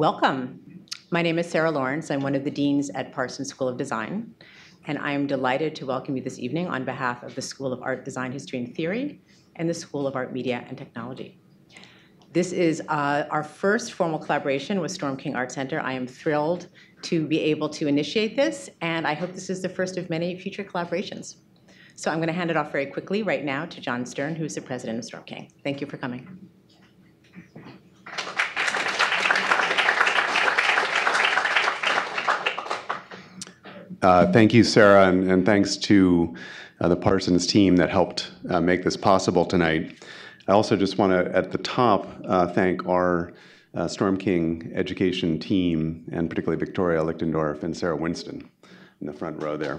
Welcome. My name is Sarah Lawrence. I'm one of the deans at Parsons School of Design, and I am delighted to welcome you this evening on behalf of the School of Art Design History and Theory and the School of Art Media and Technology. This is our first formal collaboration with Storm King Art Center. I am thrilled to be able to initiate this, and I hope this is the first of many future collaborations. So I'm going to hand it off very quickly right now to John Stern, who's the president of Storm King. Thank you for coming. Thank you, Sarah, and thanks to the Parsons team that helped make this possible tonight. I also just want to, at the top, thank our Storm King education team, and particularly Victoria Lichtendorf and Sarah Winston in the front row there.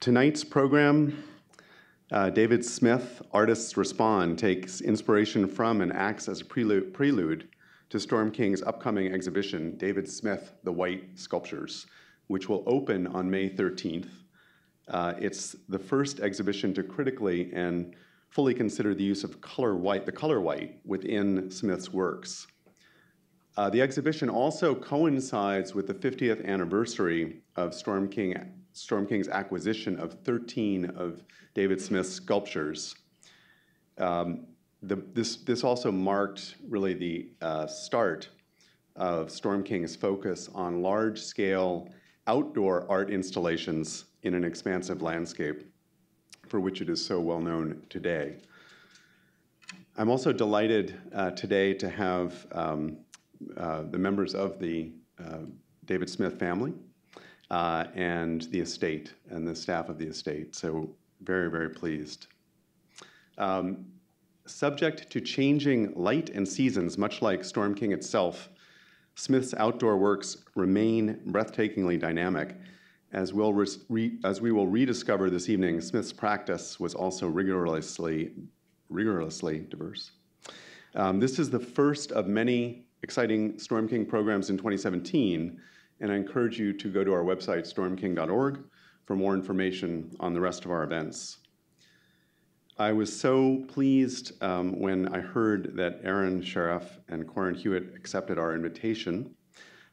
Tonight's program, David Smith, Artists Respond, takes inspiration from and acts as a prelude to Storm King's upcoming exhibition, David Smith, The White Sculptures, which will open on May 13th. It's the first exhibition to critically and fully consider the use of the color white within Smith's works. The exhibition also coincides with the 50th anniversary of Storm King's acquisition of 13 of David Smith's sculptures. This also marked really the start of Storm King's focus on large-scale outdoor art installations in an expansive landscape for which it is so well known today. I'm also delighted today to have the members of the David Smith family and the estate and the staff of the estate, so very, very pleased. Subject to changing light and seasons, much like Storm King itself, Smith's outdoor works remain breathtakingly dynamic. As we will rediscover this evening, Smith's practice was also rigorously diverse. This is the first of many exciting Storm King programs in 2017, and I encourage you to go to our website, stormking.org, for more information on the rest of our events. I was so pleased when I heard that Erin Shirreff and Corin Hewitt accepted our invitation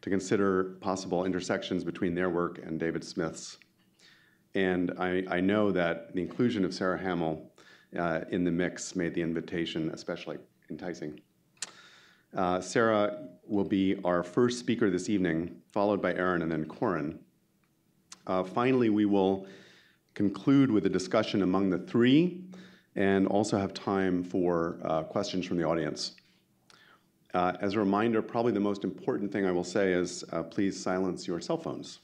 to consider possible intersections between their work and David Smith's. And I know that the inclusion of Sarah Hamill in the mix made the invitation especially enticing. Sarah will be our first speaker this evening, followed by Erin and then Corin. Finally, we will conclude with a discussion among the three, and also have time for questions from the audience. As a reminder, probably the most important thing I will say is please silence your cell phones.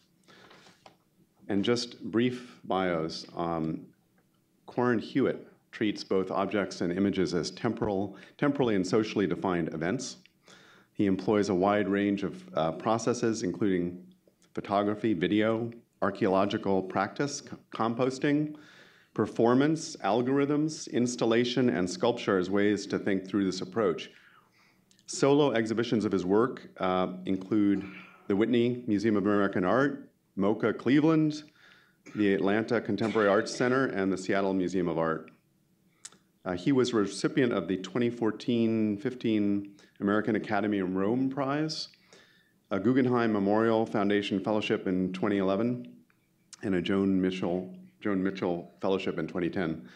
And just brief bios. Corin Hewitt treats both objects and images as temporally and socially defined events. He employs a wide range of processes, including photography, video, archaeological practice, composting, performance, algorithms, installation, and sculpture as ways to think through this approach. Solo exhibitions of his work include the Whitney Museum of American Art, MoCA Cleveland, the Atlanta Contemporary Arts Center, and the Seattle Museum of Art. He was a recipient of the 2014-15 American Academy in Rome Prize, a Guggenheim Memorial Foundation Fellowship in 2011, and a Joan Mitchell Fellowship in 2010.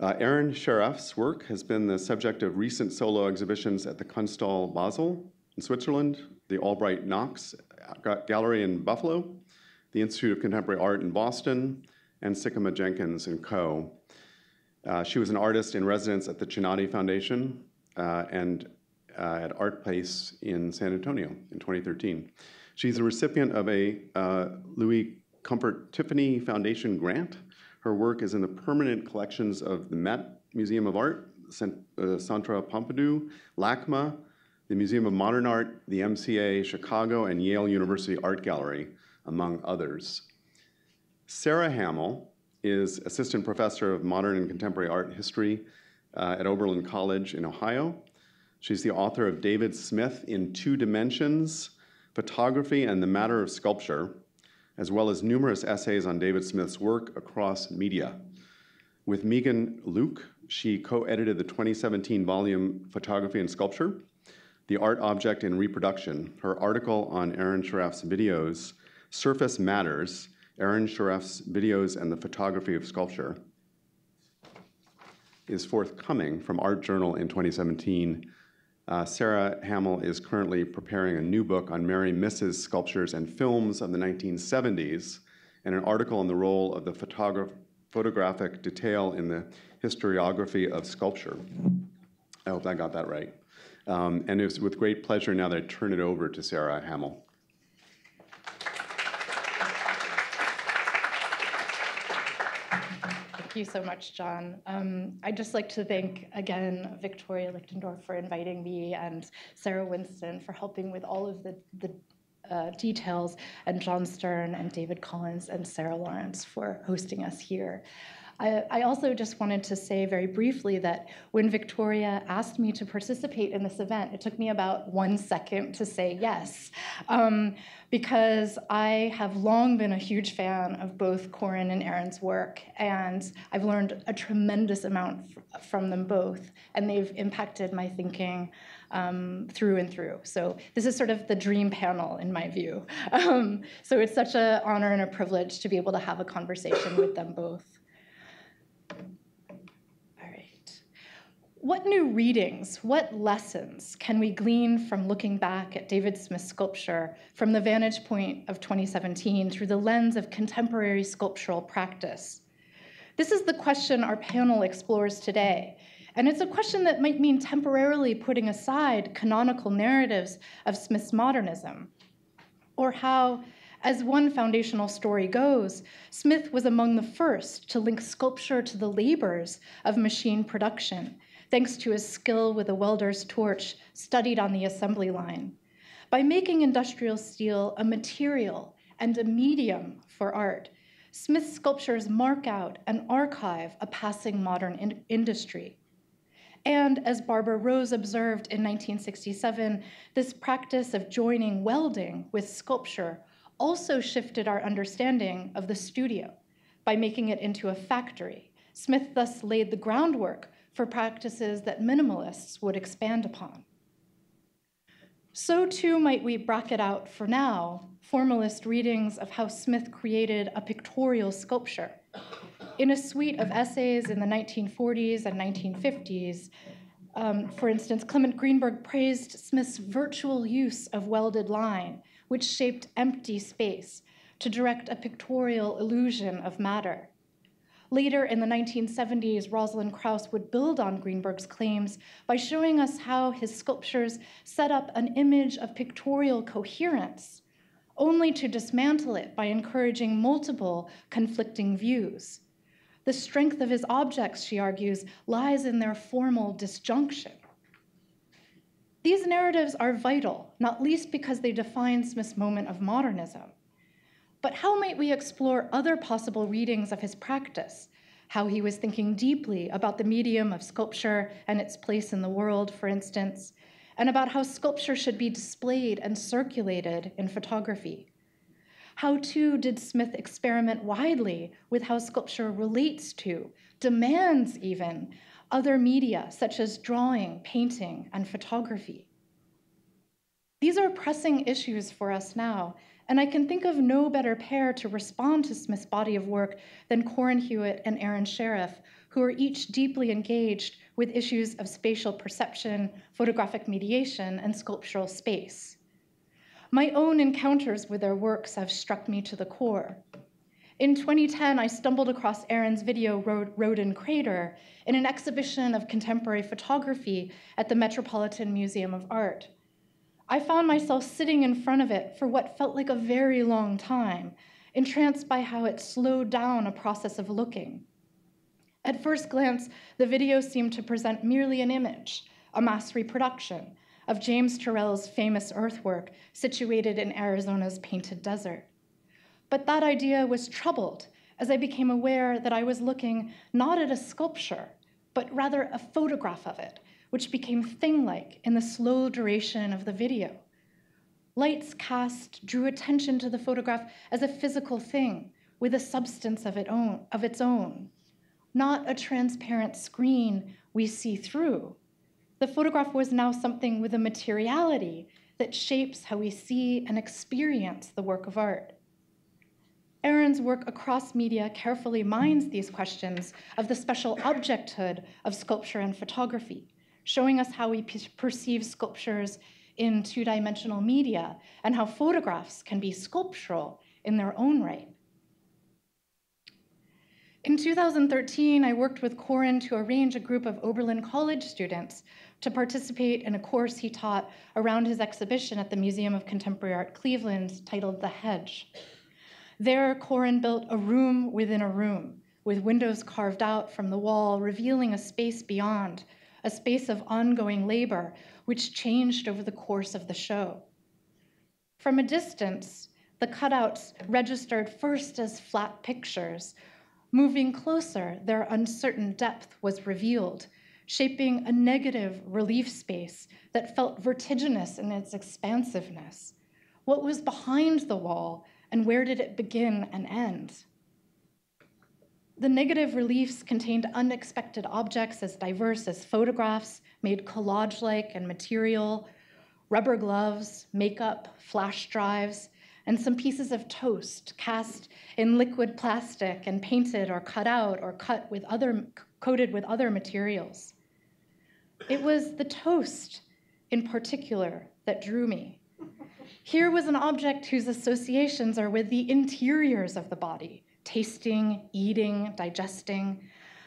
Erin Shirreff's work has been the subject of recent solo exhibitions at the Kunsthalle Basel in Switzerland, the Albright-Knox Art Gallery in Buffalo, the Institute of Contemporary Art in Boston, and Sikkema Jenkins and Co. She was an artist in residence at the Chinati Foundation and at Art Place in San Antonio in 2013. She's a recipient of a Louis Comfort Tiffany Foundation grant. Her work is in the permanent collections of the MET Museum of Art, Santra Pompidou, LACMA, the Museum of Modern Art, the MCA Chicago, and Yale University Art Gallery, among others. Sarah Hamill is Assistant Professor of Modern and Contemporary Art History at Oberlin College in Ohio. She's the author of David Smith in Two Dimensions, Photography and the Matter of Sculpture, as well as numerous essays on David Smith's work across media. With Megan Luke, she co-edited the 2017 volume Photography and Sculpture, The Art Object in Reproduction. Her article on Erin Shirreff's videos, Surface Matters, Erin Shirreff's Videos and the Photography of Sculpture, is forthcoming from Art Journal in 2017. Sarah Hamill is currently preparing a new book on Mary Miss's sculptures and films of the 1970s, and an article on the role of the photographic detail in the historiography of sculpture. I hope I got that right. And it's with great pleasure now that I turn it over to Sarah Hamill. Thank you so much, John. I'd just like to thank again Victoria Lichtendorf for inviting me, and Sarah Winston for helping with all of the details, and John Stern and David Collins and Sarah Lawrence for hosting us here. I also just wanted to say very briefly that when Victoria asked me to participate in this event, it took me about 1 second to say yes, because I have long been a huge fan of both Corin and Erin's work, and I've learned a tremendous amount from them both, and they've impacted my thinking through and through. So this is sort of the dream panel in my view. So it's such an honor and a privilege to be able to have a conversation with them both. What new readings, what lessons can we glean from looking back at David Smith's sculpture from the vantage point of 2017 through the lens of contemporary sculptural practice? This is the question our panel explores today, and it's a question that might mean temporarily putting aside canonical narratives of Smith's modernism, or how, as one foundational story goes, Smith was among the first to link sculpture to the labors of machine production, thanks to his skill with a welder's torch studied on the assembly line. By making industrial steel a material and a medium for art, Smith's sculptures mark out and archive a passing modern industry. And as Barbara Rose observed in 1967, this practice of joining welding with sculpture also shifted our understanding of the studio. By making it into a factory, Smith thus laid the groundwork for practices that minimalists would expand upon. So too might we bracket out for now formalist readings of how Smith created a pictorial sculpture. In a suite of essays in the 1940s and 1950s, for instance, Clement Greenberg praised Smith's virtual use of welded line, which shaped empty space to direct a pictorial illusion of matter. Later in the 1970s, Rosalind Krauss would build on Greenberg's claims by showing us how his sculptures set up an image of pictorial coherence, only to dismantle it by encouraging multiple conflicting views. The strength of his objects, she argues, lies in their formal disjunction. These narratives are vital, not least because they define Smith's moment of modernism. But how might we explore other possible readings of his practice? How he was thinking deeply about the medium of sculpture and its place in the world, for instance, and about how sculpture should be displayed and circulated in photography. How, too, did Smith experiment widely with how sculpture relates to, demands even, other media such as drawing, painting, and photography? These are pressing issues for us now, and I can think of no better pair to respond to Smith's body of work than Corin Hewitt and Erin Shirreff, who are each deeply engaged with issues of spatial perception, photographic mediation, and sculptural space. My own encounters with their works have struck me to the core. In 2010, I stumbled across Erin's video, Rodin Crater, in an exhibition of contemporary photography at the Metropolitan Museum of Art. I found myself sitting in front of it for what felt like a very long time, entranced by how it slowed down a process of looking. At first glance, the video seemed to present merely an image, a mass reproduction, of James Turrell's famous earthwork situated in Arizona's Painted Desert. But that idea was troubled as I became aware that I was looking not at a sculpture, but rather a photograph of it, which became thing-like in the slow duration of the video. Light's cast drew attention to the photograph as a physical thing with a substance of its own. not a transparent screen we see through. The photograph was now something with a materiality that shapes how we see and experience the work of art. Erin's work across media carefully mines these questions of the special objecthood of sculpture and photography, showing us how we perceive sculptures in two-dimensional media and how photographs can be sculptural in their own right. In 2013, I worked with Corin to arrange a group of Oberlin College students to participate in a course he taught around his exhibition at the Museum of Contemporary Art Cleveland titled The Hedge. There, Corin built a room within a room, with windows carved out from the wall, revealing a space beyond, a space of ongoing labor, which changed over the course of the show. From a distance, the cutouts registered first as flat pictures. Moving closer, their uncertain depth was revealed, shaping a negative relief space that felt vertiginous in its expansiveness. What was behind the wall? And where did it begin and end? The negative reliefs contained unexpected objects as diverse as photographs, made collage-like and material, rubber gloves, makeup, flash drives, and some pieces of toast cast in liquid plastic and painted or cut out or coated with other materials. It was the toast in particular that drew me. Here was an object whose associations are with the interiors of the body, tasting, eating, digesting,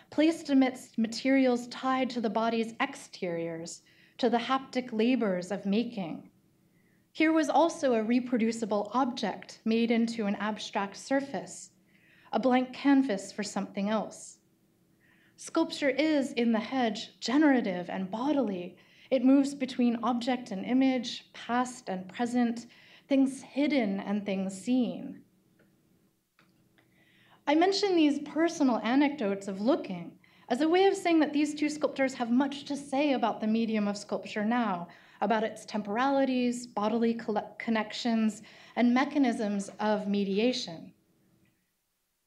placed amidst materials tied to the body's exteriors, to the haptic labors of making. Here was also a reproducible object made into an abstract surface, a blank canvas for something else. Sculpture is, in The Hedge, generative and bodily. It moves between object and image, past and present, things hidden and things seen. I mention these personal anecdotes of looking as a way of saying that these two sculptors have much to say about the medium of sculpture now, about its temporalities, bodily connections, and mechanisms of mediation.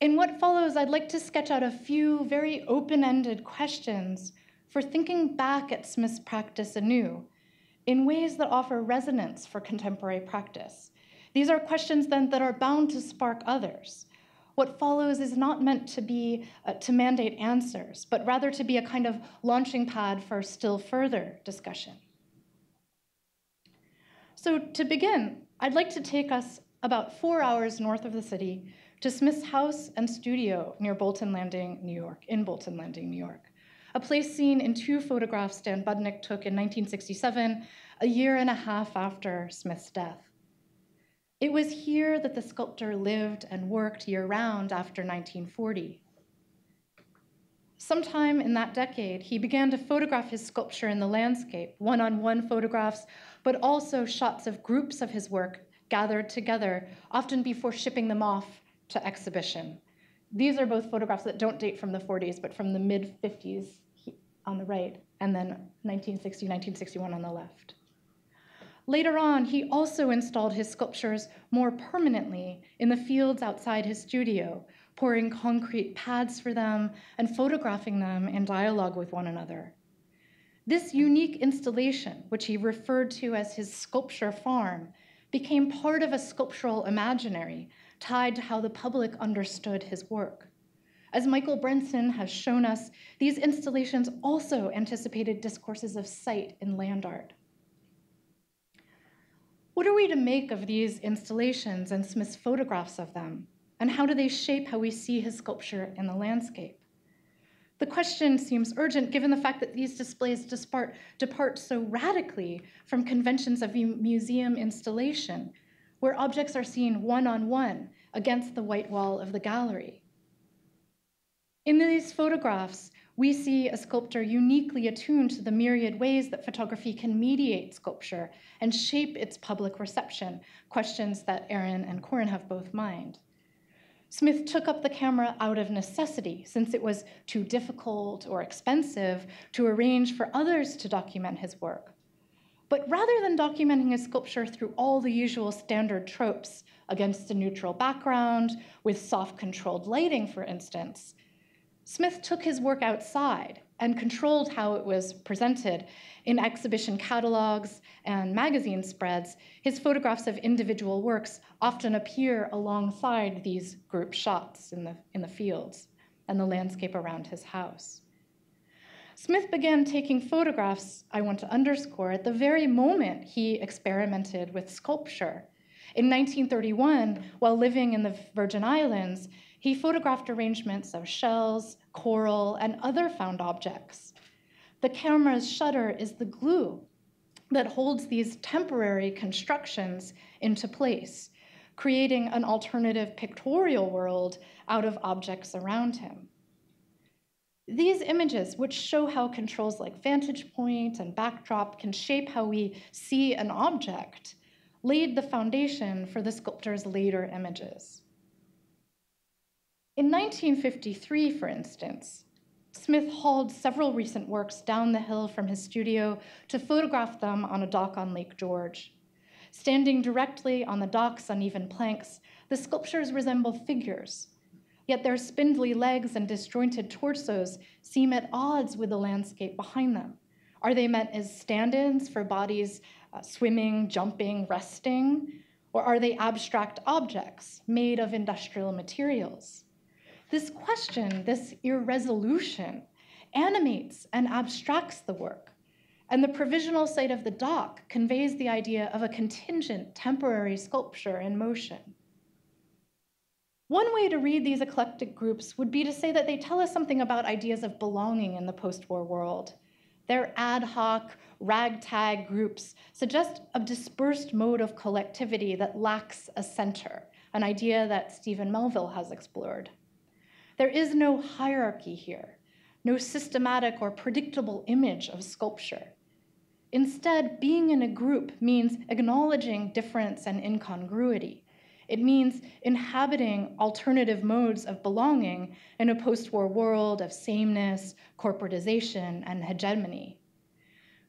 In what follows, I'd like to sketch out a few very open-ended questions for thinking back at Smith's practice anew in ways that offer resonance for contemporary practice. These are questions then that are bound to spark others. What follows is not meant to be to mandate answers, but rather to be a kind of launching pad for still further discussion. So to begin, I'd like to take us about 4 hours north of the city to Smith's house and studio near Bolton Landing, New York, in Bolton Landing, New York. A place seen in two photographs Dan Budnick took in 1967, a year and a half after Smith's death. It was here that the sculptor lived and worked year-round after 1940. Sometime in that decade, he began to photograph his sculpture in the landscape, one-on-one photographs, but also shots of groups of his work gathered together, often before shipping them off to exhibition. These are both photographs that don't date from the 40s, but from the mid-50s on the right, and then 1960, 1961 on the left. Later on, he also installed his sculptures more permanently in the fields outside his studio, pouring concrete pads for them and photographing them in dialogue with one another. This unique installation, which he referred to as his sculpture farm, became part of a sculptural imaginary tied to how the public understood his work. As Michael Brenson has shown us, these installations also anticipated discourses of sight in land art. What are we to make of these installations and Smith's photographs of them? And how do they shape how we see his sculpture in the landscape? The question seems urgent given the fact that these displays depart so radically from conventions of museum installation, where objects are seen one-on-one against the white wall of the gallery. In these photographs, we see a sculptor uniquely attuned to the myriad ways that photography can mediate sculpture and shape its public reception, questions that Erin and Corin have both mined. Smith took up the camera out of necessity, since it was too difficult or expensive to arrange for others to document his work. But rather than documenting his sculpture through all the usual standard tropes, against a neutral background, with soft controlled lighting, for instance, Smith took his work outside and controlled how it was presented in exhibition catalogs and magazine spreads. His photographs of individual works often appear alongside these group shots in the fields and the landscape around his house. Smith began taking photographs, I want to underscore, at the very moment he experimented with sculpture. In 1931, while living in the Virgin Islands, he photographed arrangements of shells, coral, and other found objects. The camera's shutter is the glue that holds these temporary constructions into place, creating an alternative pictorial world out of objects around him. These images, which show how controls like vantage point and backdrop can shape how we see an object, laid the foundation for the sculptor's later images. In 1953, for instance, Smith hauled several recent works down the hill from his studio to photograph them on a dock on Lake George. Standing directly on the dock's uneven planks, the sculptures resemble figures, yet their spindly legs and disjointed torsos seem at odds with the landscape behind them. Are they meant as stand-ins for bodies swimming, jumping, resting? Or are they abstract objects made of industrial materials? This question, this irresolution, animates and abstracts the work, and the provisional site of the dock conveys the idea of a contingent, temporary sculpture in motion. One way to read these eclectic groups would be to say that they tell us something about ideas of belonging in the post-war world. Their ad hoc, ragtag groups suggest a dispersed mode of collectivity that lacks a center, an idea that Stephen Melville has explored. There is no hierarchy here, no systematic or predictable image of sculpture. Instead, being in a group means acknowledging difference and incongruity. It means inhabiting alternative modes of belonging in a post-war world of sameness, corporatization, and hegemony.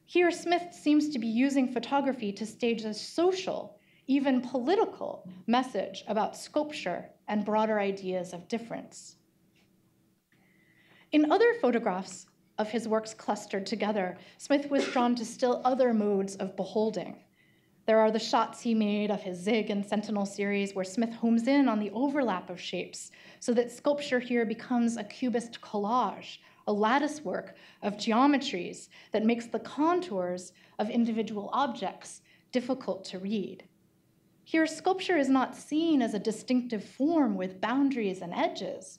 Here, Smith seems to be using photography to stage a social, even political, message about sculpture and broader ideas of difference. In other photographs of his works clustered together, Smith was drawn to still other modes of beholding. There are the shots he made of his Zig and Sentinel series where Smith homes in on the overlap of shapes so that sculpture here becomes a cubist collage, a lattice work of geometries that makes the contours of individual objects difficult to read. Here, sculpture is not seen as a distinctive form with boundaries and edges,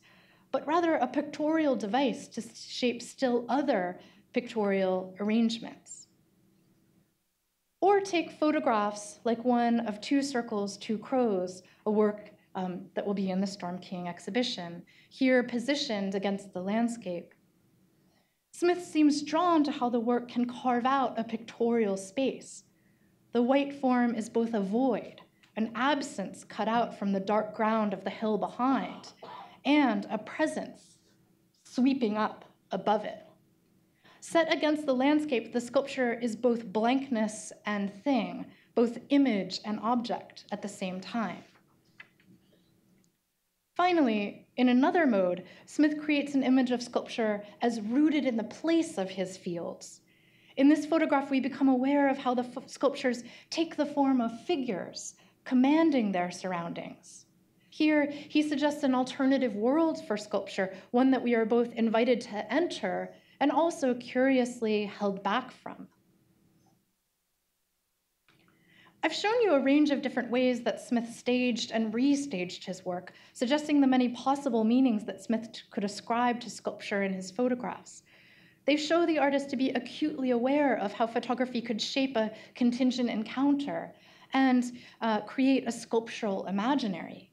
but rather a pictorial device to shape still other pictorial arrangements. Or take photographs like one of Two Circles, Two Crows, a work that will be in the Storm King exhibition, here positioned against the landscape. Smith seems drawn to how the work can carve out a pictorial space. The white form is both a void, an absence cut out from the dark ground of the hill behind, and a presence sweeping up above it. Set against the landscape, the sculpture is both blankness and thing, both image and object at the same time. Finally, in another mode, Smith creates an image of sculpture as rooted in the place of his fields. In this photograph, we become aware of how the sculptures take the form of figures, commanding their surroundings. Here, he suggests an alternative world for sculpture, one that we are both invited to enter and also curiously held back from. I've shown you a range of different ways that Smith staged and restaged his work, suggesting the many possible meanings that Smith could ascribe to sculpture in his photographs. They show the artist to be acutely aware of how photography could shape a contingent encounter and create a sculptural imaginary.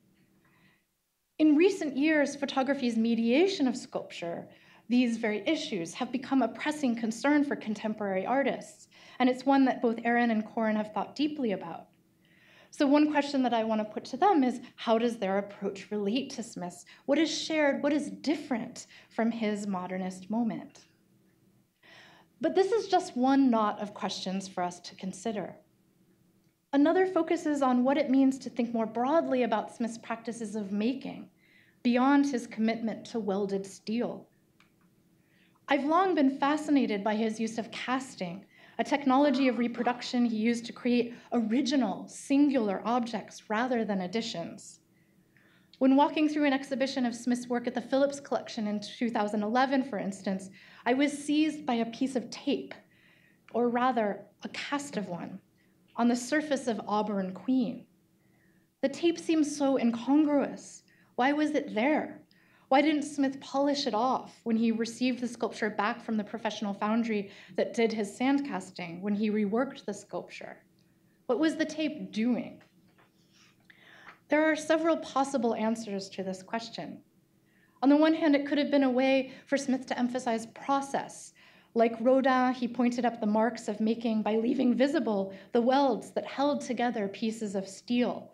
In recent years, photography's mediation of sculpture, these very issues, have become a pressing concern for contemporary artists, and it's one that both Erin and Corin have thought deeply about. So one question that I want to put to them is, how does their approach relate to Smith's? What is shared, what is different from his modernist moment? But this is just one knot of questions for us to consider. Another focuses on what it means to think more broadly about Smith's practices of making, beyond his commitment to welded steel, I've long been fascinated by his use of casting, a technology of reproduction he used to create original, singular objects rather than additions. When walking through an exhibition of Smith's work at the Phillips Collection in 2011, for instance, I was seized by a piece of tape, or rather, a cast of one, on the surface of Auburn Queen. The tape seemed so incongruous. Why was it there? Why didn't Smith polish it off when he received the sculpture back from the professional foundry that did his sand casting, when he reworked the sculpture? What was the tape doing? There are several possible answers to this question. On the one hand, it could have been a way for Smith to emphasize process. Like Rodin, he pointed up the marks of making by leaving visible the welds that held together pieces of steel.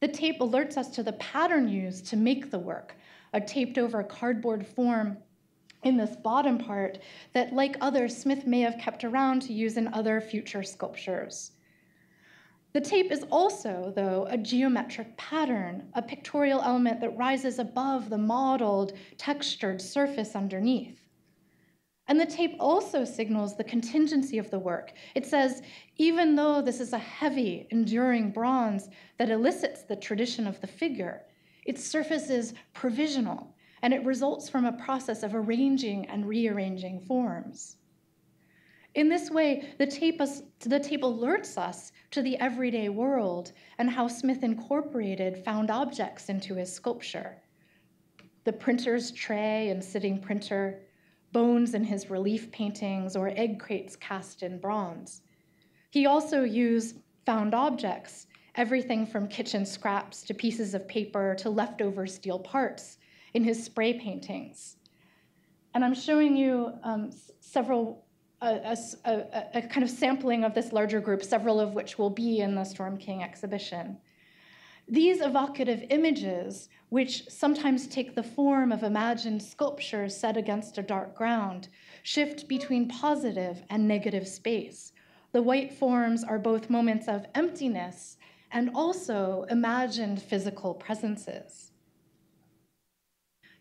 The tape alerts us to the pattern used to make the work, a taped-over cardboard form in this bottom part that, like others, Smith may have kept around to use in other future sculptures. The tape is also, though, a geometric pattern, a pictorial element that rises above the modeled, textured surface underneath. And the tape also signals the contingency of the work. It says, even though this is a heavy, enduring bronze that elicits the tradition of the figure, its surface is provisional, and it results from a process of arranging and rearranging forms. In this way, the tape alerts us to the everyday world and how Smith incorporated found objects into his sculpture. The printer's tray and sitting printer, bones in his relief paintings, or egg crates cast in bronze. He also used found objects, everything from kitchen scraps to pieces of paper to leftover steel parts, in his spray paintings. And I'm showing you a kind of sampling of this larger group, several of which will be in the Storm King exhibition. These evocative images, which sometimes take the form of imagined sculptures set against a dark ground, shift between positive and negative space. The white forms are both moments of emptiness and also imagined physical presences.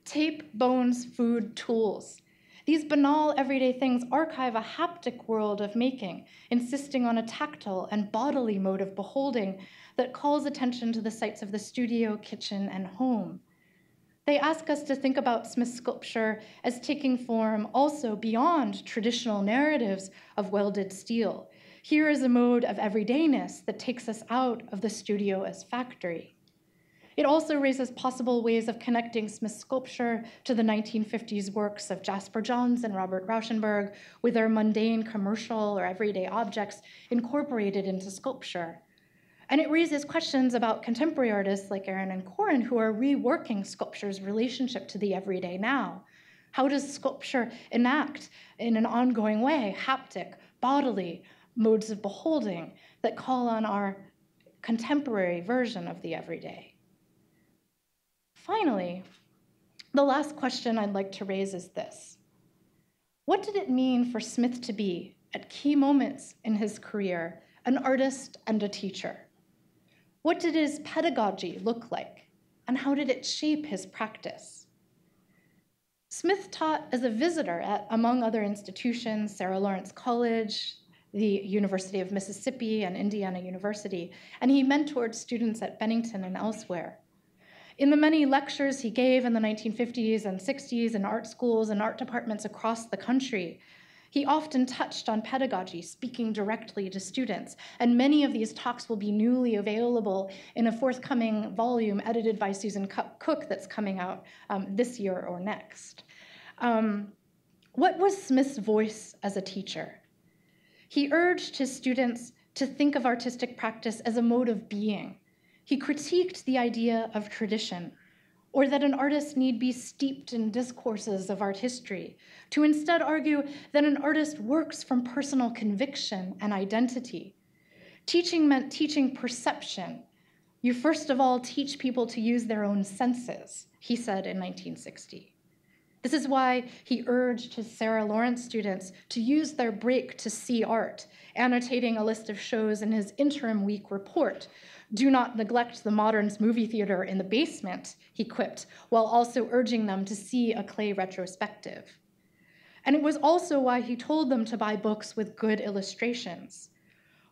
Tape, bones, food, tools. These banal everyday things archive a haptic world of making, insisting on a tactile and bodily mode of beholding that calls attention to the sites of the studio, kitchen, and home. They ask us to think about Smith's sculpture as taking form also beyond traditional narratives of welded steel. Here is a mode of everydayness that takes us out of the studio as factory. It also raises possible ways of connecting Smith's sculpture to the 1950s works of Jasper Johns and Robert Rauschenberg, with their mundane commercial or everyday objects incorporated into sculpture. And it raises questions about contemporary artists like Erin and Corin, who are reworking sculpture's relationship to the everyday now. How does sculpture enact in an ongoing way, haptic, bodily, modes of beholding that call on our contemporary version of the everyday? Finally, the last question I'd like to raise is this. What did it mean for Smith to be, at key moments in his career, an artist and a teacher? What did his pedagogy look like, and how did it shape his practice? Smith taught as a visitor at, among other institutions, Sarah Lawrence College, the University of Mississippi, and Indiana University, and he mentored students at Bennington and elsewhere. In the many lectures he gave in the 1950s and 60s in art schools and art departments across the country, he often touched on pedagogy, speaking directly to students, and many of these talks will be newly available in a forthcoming volume edited by Susan Cook that's coming out this year or next. What was Smith's voice as a teacher? He urged his students to think of artistic practice as a mode of being. He critiqued the idea of tradition, or that an artist need be steeped in discourses of art history, to instead argue that an artist works from personal conviction and identity. Teaching meant teaching perception. You first of all teach people to use their own senses, he said in 1960. This is why he urged his Sarah Lawrence students to use their break to see art, annotating a list of shows in his interim week report. Do not neglect the Moderns movie theater in the basement, he quipped, while also urging them to see a Clay retrospective. And it was also why he told them to buy books with good illustrations.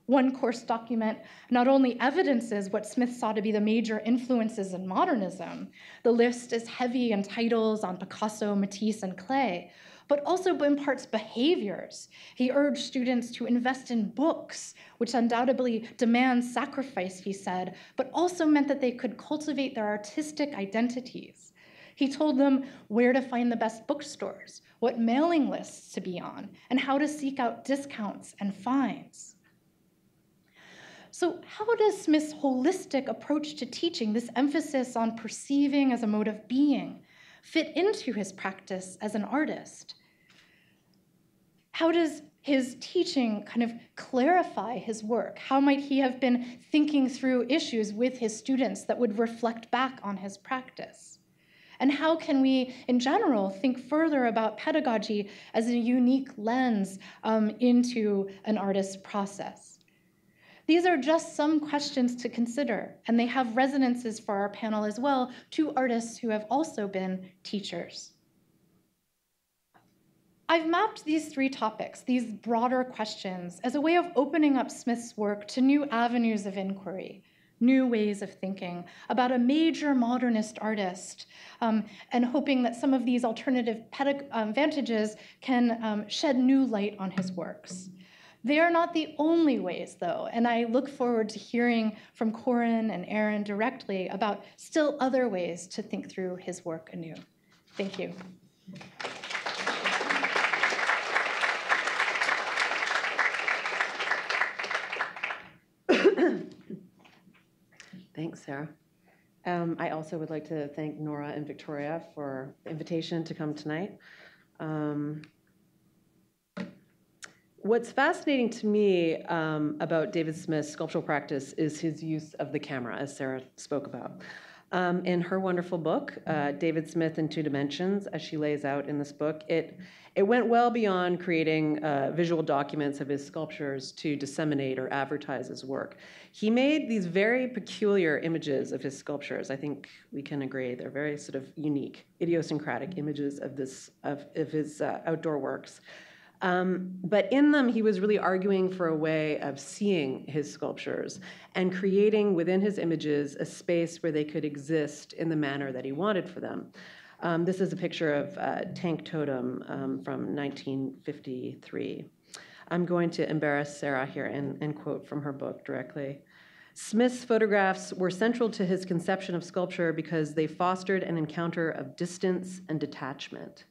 One course document not only evidences what Smith saw to be the major influences in modernism, the list is heavy in titles on Picasso, Matisse, and Clay, but also imparts behaviors. He urged students to invest in books, which undoubtedly demands sacrifice, he said, but also meant that they could cultivate their artistic identities. He told them where to find the best bookstores, what mailing lists to be on, and how to seek out discounts and fines. So how does Smith's holistic approach to teaching, this emphasis on perceiving as a mode of being, fit into his practice as an artist? How does his teaching kind of clarify his work? How might he have been thinking through issues with his students that would reflect back on his practice? And how can we, in general, think further about pedagogy as a unique lens into an artist's process? These are just some questions to consider, and they have resonances for our panel as well to artists who have also been teachers. I've mapped these three topics, these broader questions, as a way of opening up Smith's work to new avenues of inquiry, new ways of thinking about a major modernist artist, and hoping that some of these alternative vantages can shed new light on his works. They are not the only ways, though, and I look forward to hearing from Corin and Erin directly about still other ways to think through his work anew. Thank you. Thanks, Sarah. I also would like to thank Nora and Victoria for the invitation to come tonight. What's fascinating to me about David Smith's sculptural practice is his use of the camera, as Sarah spoke about. In her wonderful book, David Smith in Two Dimensions, as she lays out in this book, it went well beyond creating visual documents of his sculptures to disseminate or advertise his work. He made these very peculiar images of his sculptures. I think we can agree they're very sort of unique, idiosyncratic images of his outdoor works. But in them, he was really arguing for a way of seeing his sculptures and creating within his images a space where they could exist in the manner that he wanted for them. This is a picture of Tank Totem from 1953. I'm going to embarrass Sarah here and quote from her book directly. Smith's photographs were central to his conception of sculpture because they fostered an encounter of distance and detachment.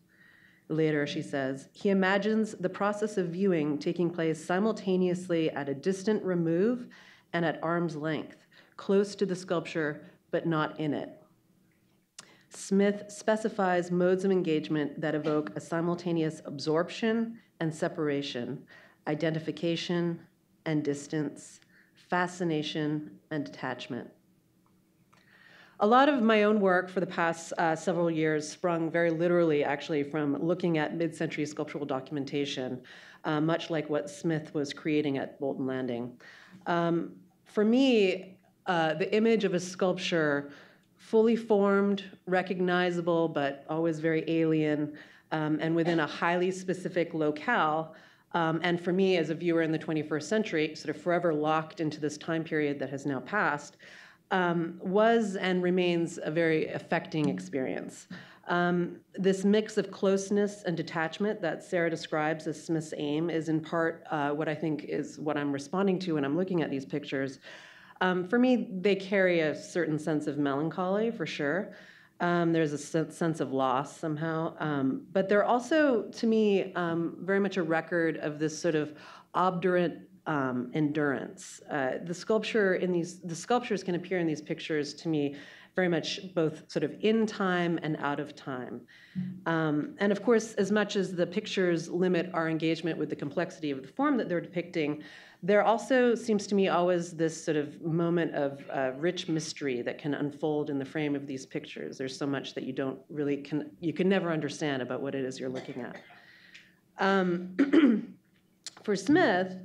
Later, she says, he imagines the process of viewing taking place simultaneously at a distant remove and at arm's length, close to the sculpture, but not in it. Smith specifies modes of engagement that evoke a simultaneous absorption and separation, identification and distance, fascination and detachment. A lot of my own work for the past several years sprung very literally, actually, from looking at mid-century sculptural documentation, much like what Smith was creating at Bolton Landing. For me, the image of a sculpture, fully formed, recognizable, but always very alien, and within a highly specific locale, and for me as a viewer in the 21st century, sort of forever locked into this time period that has now passed, was and remains a very affecting experience. This mix of closeness and detachment that Sarah describes as Smith's aim is in part what I think is what I'm responding to when I'm looking at these pictures. For me, they carry a certain sense of melancholy, for sure. There's a sense of loss somehow. But they're also, to me, very much a record of this sort of obdurate endurance. The sculptures can appear in these pictures to me very much both sort of in time and out of time. And of course, as much as the pictures limit our engagement with the complexity of the form that they're depicting, there also seems to me always this sort of moment of rich mystery that can unfold in the frame of these pictures. There's so much that you don't really you can never understand about what it is you're looking at. For Smith,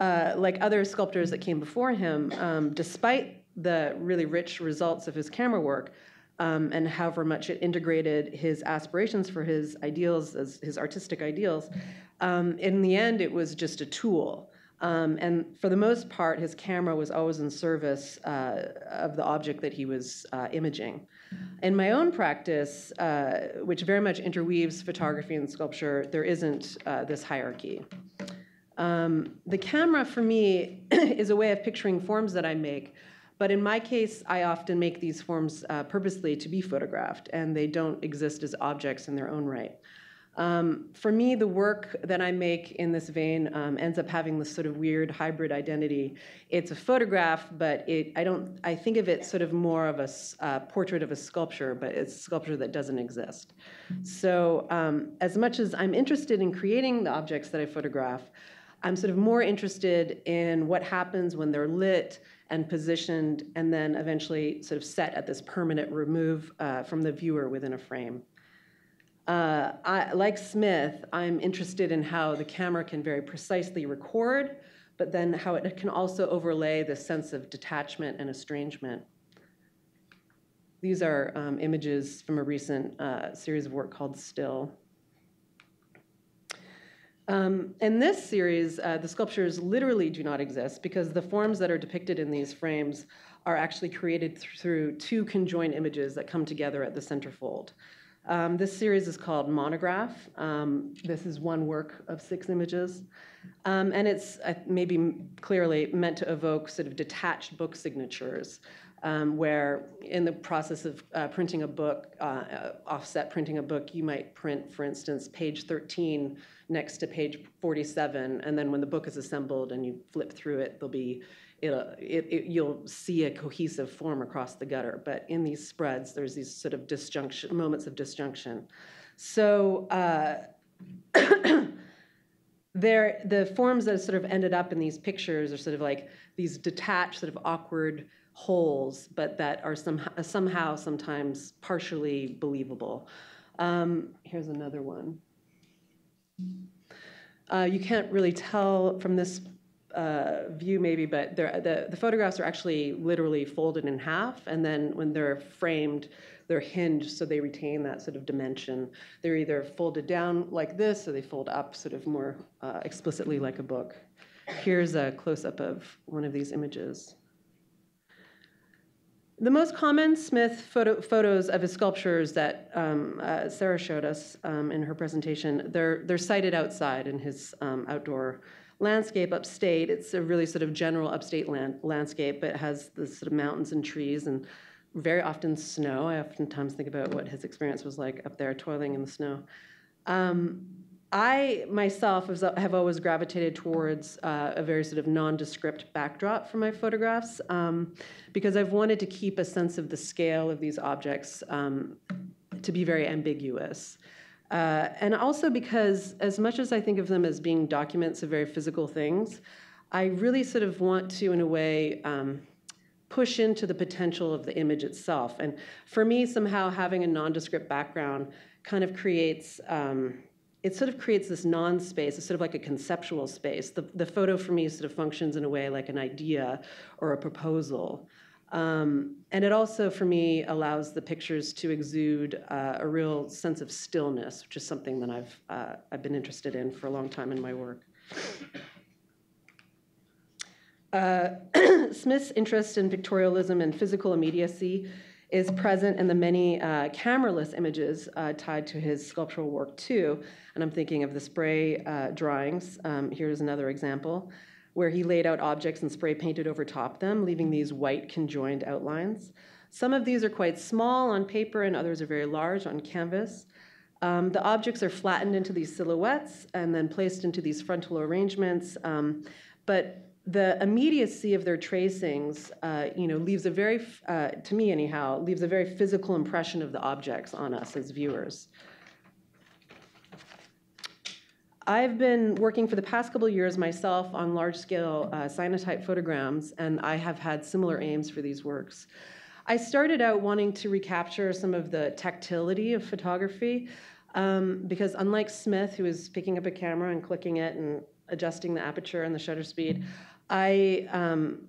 like other sculptors that came before him, despite the really rich results of his camera work, and however much it integrated his aspirations for his ideals, as his artistic ideals, in the end it was just a tool. And for the most part, his camera was always in service of the object that he was imaging. In my own practice, which very much interweaves photography and sculpture, there isn't this hierarchy. The camera, for me, is a way of picturing forms that I make. But in my case, I often make these forms purposely to be photographed, and they don't exist as objects in their own right. For me, the work that I make in this vein ends up having this sort of weird hybrid identity. It's a photograph, but I think of it sort of more of a portrait of a sculpture, but it's a sculpture that doesn't exist. So as much as I'm interested in creating the objects that I photograph, I'm sort of more interested in what happens when they're lit and positioned and then eventually sort of set at this permanent remove from the viewer within a frame. Like Smith, I'm interested in how the camera can very precisely record, but then how it can also overlay the sense of detachment and estrangement. These are images from a recent series of work called Still. In this series, the sculptures literally do not exist because the forms that are depicted in these frames are actually created through two conjoined images that come together at the centerfold. This series is called Monograph. This is one work of 6 images. And it's maybe clearly meant to evoke sort of detached book signatures, where in the process of printing a book, offset printing a book, you might print, for instance, page 13 next to page 47. And then when the book is assembled and you flip through it, there'll be you'll see a cohesive form across the gutter, but in these spreads, there's these sort of disjunction, moments of disjunction. So the forms that sort of ended up in these pictures are sort of like these detached, sort of awkward holes, but that are somehow sometimes partially believable. Here's another one. You can't really tell from this view maybe, but the photographs are actually literally folded in half, and then when they're framed, they're hinged so they retain that sort of dimension. They're either folded down like this or they fold up sort of more explicitly like a book. Here's a close-up of one of these images. The most common Smith photos of his sculptures that Sarah showed us in her presentation, they're sited outside in his outdoor landscape upstate. It's a really sort of general upstate landscape, but it has this sort of mountains and trees and very often snow. I oftentimes think about what his experience was like up there toiling in the snow. I myself have always gravitated towards a very sort of nondescript backdrop for my photographs because I've wanted to keep a sense of the scale of these objects to be very ambiguous. And also because as much as I think of them as being documents of very physical things, I really sort of want to, in a way, push into the potential of the image itself. And for me, somehow having a nondescript background kind of creates, it sort of creates this non-space. It's sort of like a conceptual space. The photo for me sort of functions in a way like an idea or a proposal. And it also, for me, allows the pictures to exude a real sense of stillness, which is something that I've been interested in for a long time in my work. Smith's interest in pictorialism and physical immediacy is present in the many cameraless images tied to his sculptural work, too. And I'm thinking of the spray drawings. Here's another example, where he laid out objects and spray painted over top them, leaving these white conjoined outlines. Some of these are quite small on paper and others are very large on canvas. The objects are flattened into these silhouettes and then placed into these frontal arrangements, but the immediacy of their tracings, leaves a very, to me anyhow, leaves a very physical impression of the objects on us as viewers. I've been working for the past couple of years myself on large-scale cyanotype photograms, and I have had similar aims for these works. I started out wanting to recapture some of the tactility of photography, because unlike Smith, who is picking up a camera and clicking it and adjusting the aperture and the shutter speed, I,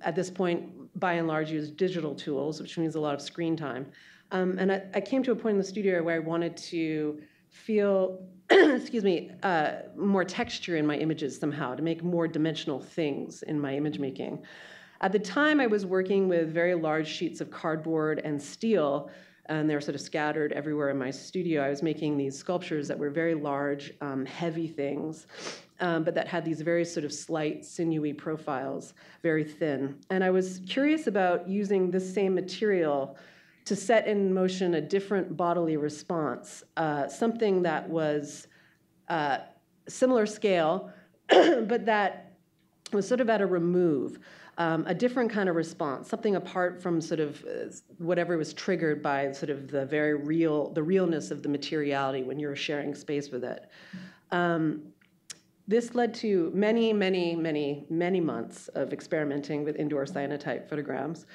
at this point, by and large, use digital tools, which means a lot of screen time. And I came to a point in the studio where I wanted to feel, excuse me, more texture in my images somehow, to make more dimensional things in my image making. At the time, I was working with very large sheets of cardboard and steel, and they were sort of scattered everywhere in my studio. I was making these sculptures that were very large, heavy things, but that had these very sort of slight, sinewy profiles, very thin. And I was curious about using this same material to set in motion a different bodily response, something that was similar scale, but that was sort of at a remove. A different kind of response, something apart from sort of whatever was triggered by sort of the very real, the realness of the materiality when you're sharing space with it. This led to many, many, many, many months of experimenting with indoor cyanotype photograms.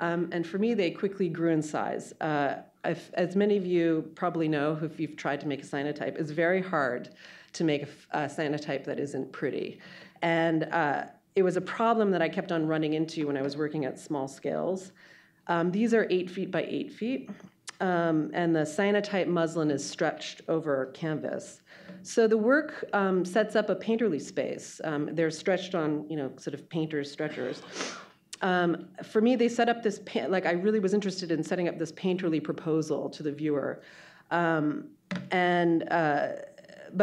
And for me, they quickly grew in size. As many of you probably know, if you've tried to make a cyanotype, it's very hard to make a cyanotype that isn't pretty. And it was a problem that I kept on running into when I was working at small scales. These are 8 feet by 8 feet, and the cyanotype muslin is stretched over canvas. So the work sets up a painterly space. They're stretched on, sort of painters' stretchers. For me, they set up this, I really was interested in setting up this painterly proposal to the viewer. But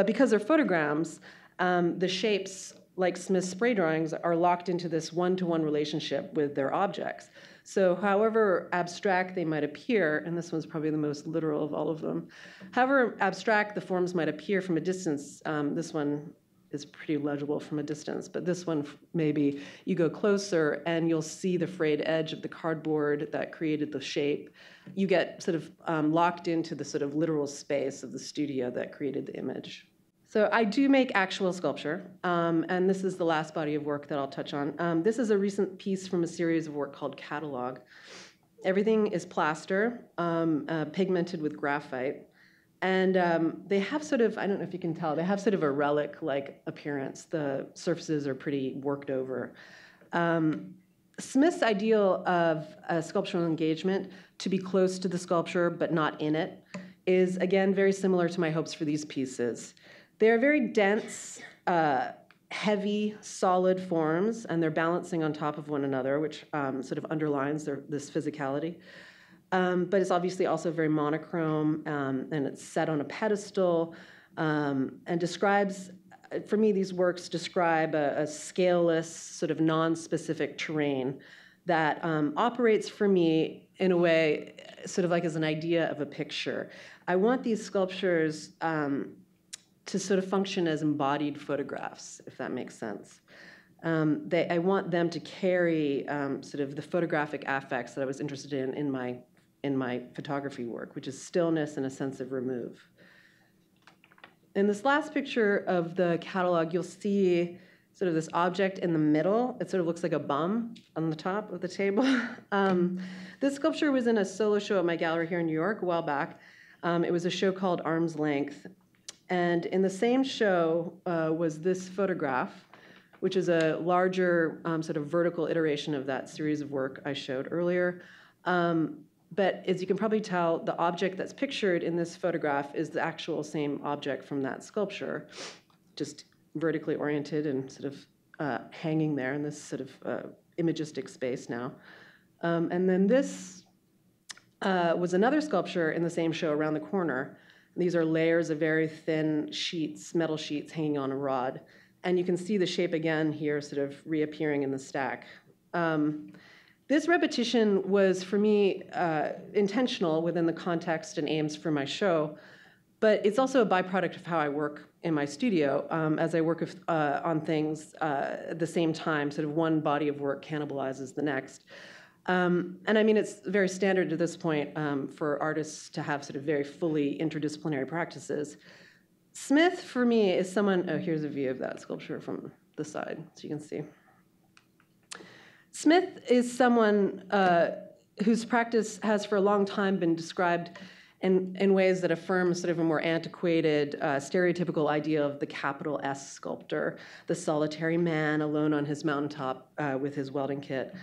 because they're photograms, the shapes, like Smith's spray drawings, are locked into this one-to-one relationship with their objects. So however abstract they might appear, and this one's probably the most literal of all of them, however abstract the forms might appear from a distance, this one is pretty legible from a distance, but this one, maybe you go closer and you'll see the frayed edge of the cardboard that created the shape. You get sort of locked into the sort of literal space of the studio that created the image. So I do make actual sculpture, and this is the last body of work that I'll touch on. This is a recent piece from a series of work called Catalog. Everything is plaster, pigmented with graphite, and they have sort of, I don't know if you can tell, they have sort of a relic-like appearance. The surfaces are pretty worked over. Smith's ideal of sculptural engagement, to be close to the sculpture but not in it, is again very similar to my hopes for these pieces. They're very dense, heavy, solid forms, and they're balancing on top of one another, which sort of underlines this physicality. But it's obviously also very monochrome, and it's set on a pedestal, and describes, for me, these works describe a scaleless, sort of non-specific terrain that operates for me in a way sort of like as an idea of a picture. I want these sculptures to sort of function as embodied photographs, if that makes sense. I want them to carry sort of the photographic affects that I was interested in my photography work, which is stillness and a sense of remove. In this last picture of the catalog, you'll see sort of this object in the middle. It sort of looks like a bum on the top of the table. This sculpture was in a solo show at my gallery here in New York a while back. It was a show called Arm's Length. And in the same show was this photograph, which is a larger sort of vertical iteration of that series of work I showed earlier. But as you can probably tell, the object that's pictured in this photograph is the actual same object from that sculpture, just vertically oriented and sort of hanging there in this sort of imagistic space now. And then this was another sculpture in the same show around the corner. These are layers of very thin sheets, metal sheets hanging on a rod. And you can see the shape again here sort of reappearing in the stack. This repetition was, for me, intentional within the context and aims for my show. But it's also a byproduct of how I work in my studio, as I work on things at the same time. Sort of one body of work cannibalizes the next. And I mean, it's very standard at this point for artists to have sort of very fully interdisciplinary practices. Smith, for me, is someone, oh, here's a view of that sculpture from the side, so you can see. Smith is someone whose practice has for a long time been described in ways that affirm sort of a more antiquated, stereotypical idea of the capital S sculptor, the solitary man alone on his mountaintop with his welding kit.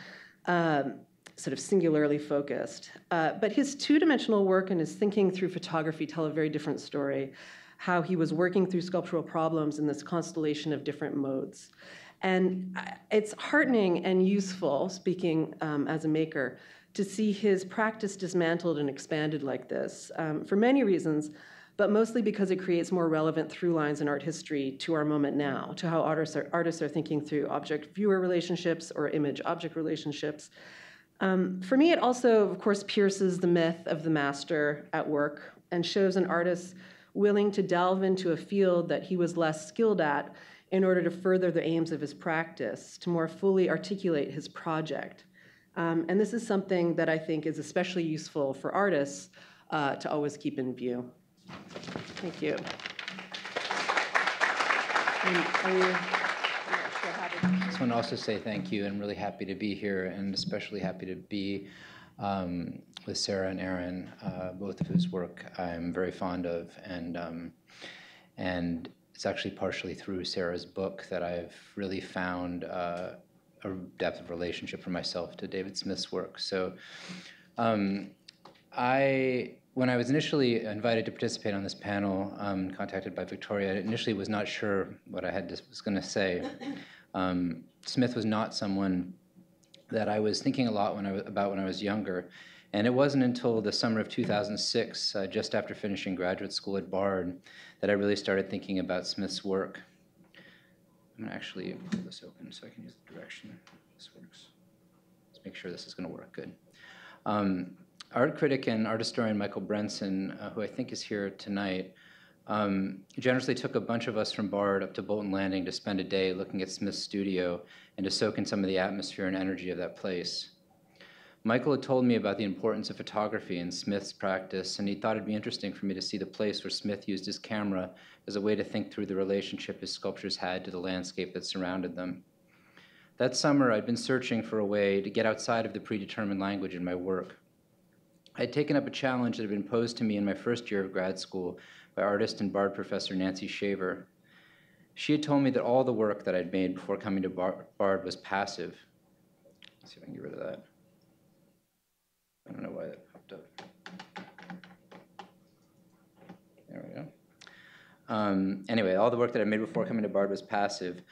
sort of singularly focused. But his two-dimensional work and his thinking through photography tell a very different story, how he was working through sculptural problems in this constellation of different modes. And it's heartening and useful, speaking as a maker, to see his practice dismantled and expanded like this for many reasons, but mostly because it creates more relevant through lines in art history to our moment now, to how artists are thinking through object-viewer relationships or image-object relationships. For me, it also, of course, pierces the myth of the master at work and shows an artist willing to delve into a field that he was less skilled at in order to further the aims of his practice, to more fully articulate his project. And this is something that I think is especially useful for artists to always keep in view. Thank you. I just want to also say thank you. I'm really happy to be here, and especially happy to be with Sarah and Erin, both of whose work I'm very fond of. And it's actually partially through Sarah's book that I've really found a depth of relationship for myself to David Smith's work. So when I was initially invited to participate on this panel, contacted by Victoria, I initially was not sure what I was going to say. Smith was not someone that I was thinking a lot about when I was younger. And it wasn't until the summer of 2006, just after finishing graduate school at Bard, that I really started thinking about Smith's work. I'm gonna actually pull this open so I can use the direction. This works. Let's make sure this is gonna work good. Art critic and art historian Michael Brenson, who I think is here tonight, generously took a bunch of us from Bard up to Bolton Landing to spend a day looking at Smith's studio and to soak in some of the atmosphere and energy of that place. Michael had told me about the importance of photography in Smith's practice, and he thought it'd be interesting for me to see the place where Smith used his camera as a way to think through the relationship his sculptures had to the landscape that surrounded them. That summer, I'd been searching for a way to get outside of the predetermined language in my work. I'd taken up a challenge that had been posed to me in my first year of grad school by artist and Bard professor Nancy Shaver. She had told me that all the work that I'd made before coming to Bard was passive. Let's see if I can get rid of that. I don't know why that popped up. There we go. Anyway, all the work that I made before coming to Bard was passive,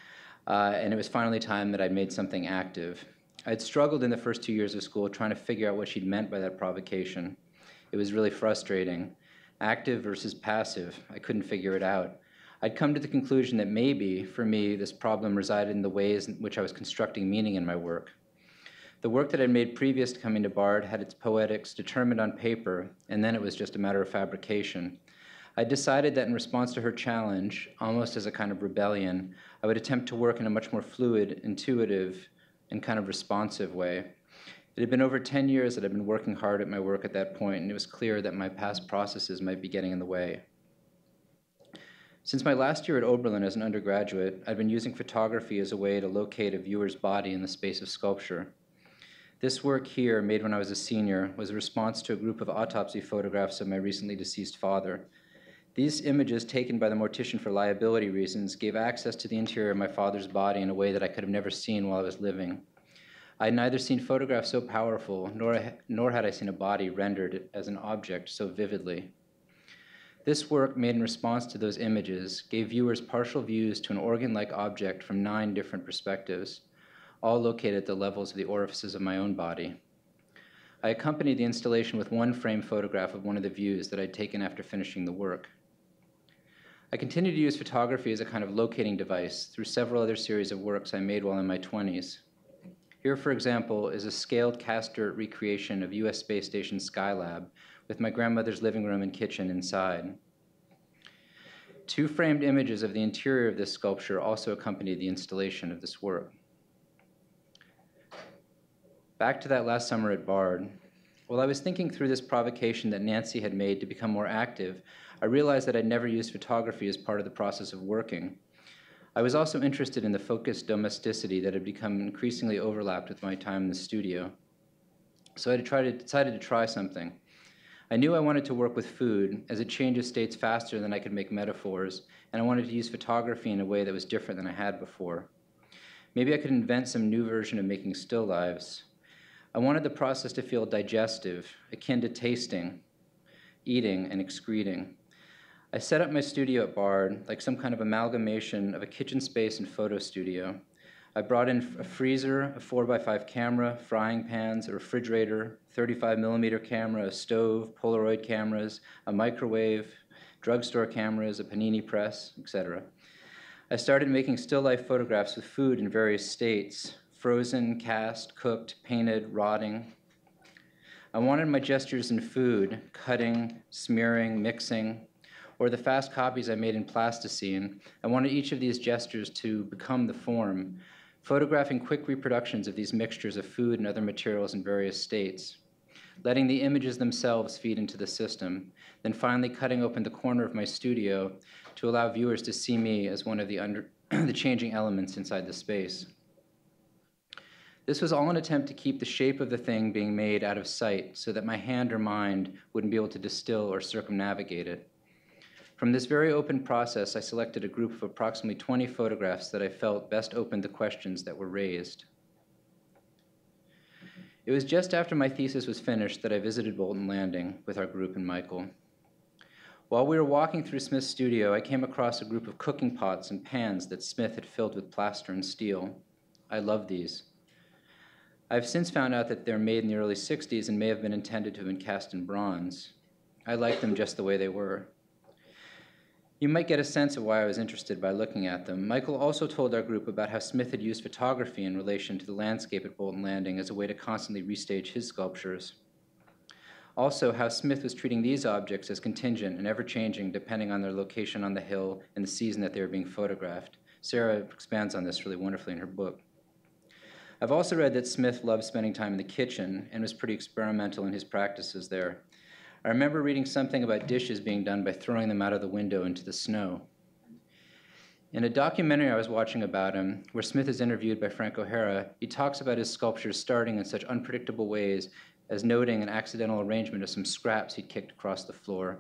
and it was finally time that I made something active. I'd struggled in the first 2 years of school trying to figure out what she'd meant by that provocation. It was really frustrating. Active versus passive, I couldn't figure it out. I'd come to the conclusion that maybe, for me, this problem resided in the ways in which I was constructing meaning in my work. The work that I'd made previous to coming to Bard had its poetics determined on paper, and then it was just a matter of fabrication. I decided that in response to her challenge, almost as a kind of rebellion, I would attempt to work in a much more fluid, intuitive, and kind of responsive way. It had been over 10 years that I'd been working hard at my work at that point, and it was clear that my past processes might be getting in the way. Since my last year at Oberlin as an undergraduate, I'd been using photography as a way to locate a viewer's body in the space of sculpture. This work here, made when I was a senior, was a response to a group of autopsy photographs of my recently deceased father. These images, taken by the mortician for liability reasons, gave access to the interior of my father's body in a way that I could have never seen while I was living. I had neither seen photographs so powerful, nor had I seen a body rendered as an object so vividly. This work, made in response to those images, gave viewers partial views to an organ-like object from 9 different perspectives, all located at the levels of the orifices of my own body. I accompanied the installation with one frame photograph of one of the views that I'd taken after finishing the work. I continued to use photography as a kind of locating device through several other series of works I made while in my 20s. Here, for example, is a scaled cast dirt recreation of US Space Station Skylab with my grandmother's living room and kitchen inside. 2 framed images of the interior of this sculpture also accompanied the installation of this work. Back to that last summer at Bard. While I was thinking through this provocation that Nancy had made to become more active, I realized that I'd never used photography as part of the process of working. I was also interested in the focused domesticity that had become increasingly overlapped with my time in the studio. So I decided to try something. I knew I wanted to work with food, as it changes states faster than I could make metaphors, and I wanted to use photography in a way that was different than I had before. Maybe I could invent some new version of making still lives. I wanted the process to feel digestive, akin to tasting, eating, and excreting. I set up my studio at Bard like some kind of amalgamation of a kitchen space and photo studio. I brought in a freezer, a 4x5 camera, frying pans, a refrigerator, 35mm camera, a stove, Polaroid cameras, a microwave, drugstore cameras, a panini press, etc. I started making still life photographs with food in various states: frozen, cast, cooked, painted, rotting. I wanted my gestures in food, cutting, smearing, mixing, or the fast copies I made in plasticine. I wanted each of these gestures to become the form, photographing quick reproductions of these mixtures of food and other materials in various states, letting the images themselves feed into the system, then finally cutting open the corner of my studio to allow viewers to see me as one of the changing elements inside the space. This was all an attempt to keep the shape of the thing being made out of sight so that my hand or mind wouldn't be able to distill or circumnavigate it. From this very open process, I selected a group of approximately 20 photographs that I felt best opened the questions that were raised. It was just after my thesis was finished that I visited Bolton Landing with our group and Michael. While we were walking through Smith's studio, I came across a group of cooking pots and pans that Smith had filled with plaster and steel. I love these. I've since found out that they're made in the early 60s and may have been intended to have been cast in bronze. I like them just the way they were. You might get a sense of why I was interested by looking at them. Michael also told our group about how Smith had used photography in relation to the landscape at Bolton Landing as a way to constantly restage his sculptures. Also, how Smith was treating these objects as contingent and ever-changing depending on their location on the hill and the season that they were being photographed. Sarah expands on this really wonderfully in her book. I've also read that Smith loved spending time in the kitchen and was pretty experimental in his practices there. I remember reading something about dishes being done by throwing them out of the window into the snow. In a documentary I was watching about him, where Smith is interviewed by Frank O'Hara, he talks about his sculptures starting in such unpredictable ways as noting an accidental arrangement of some scraps he'd kicked across the floor.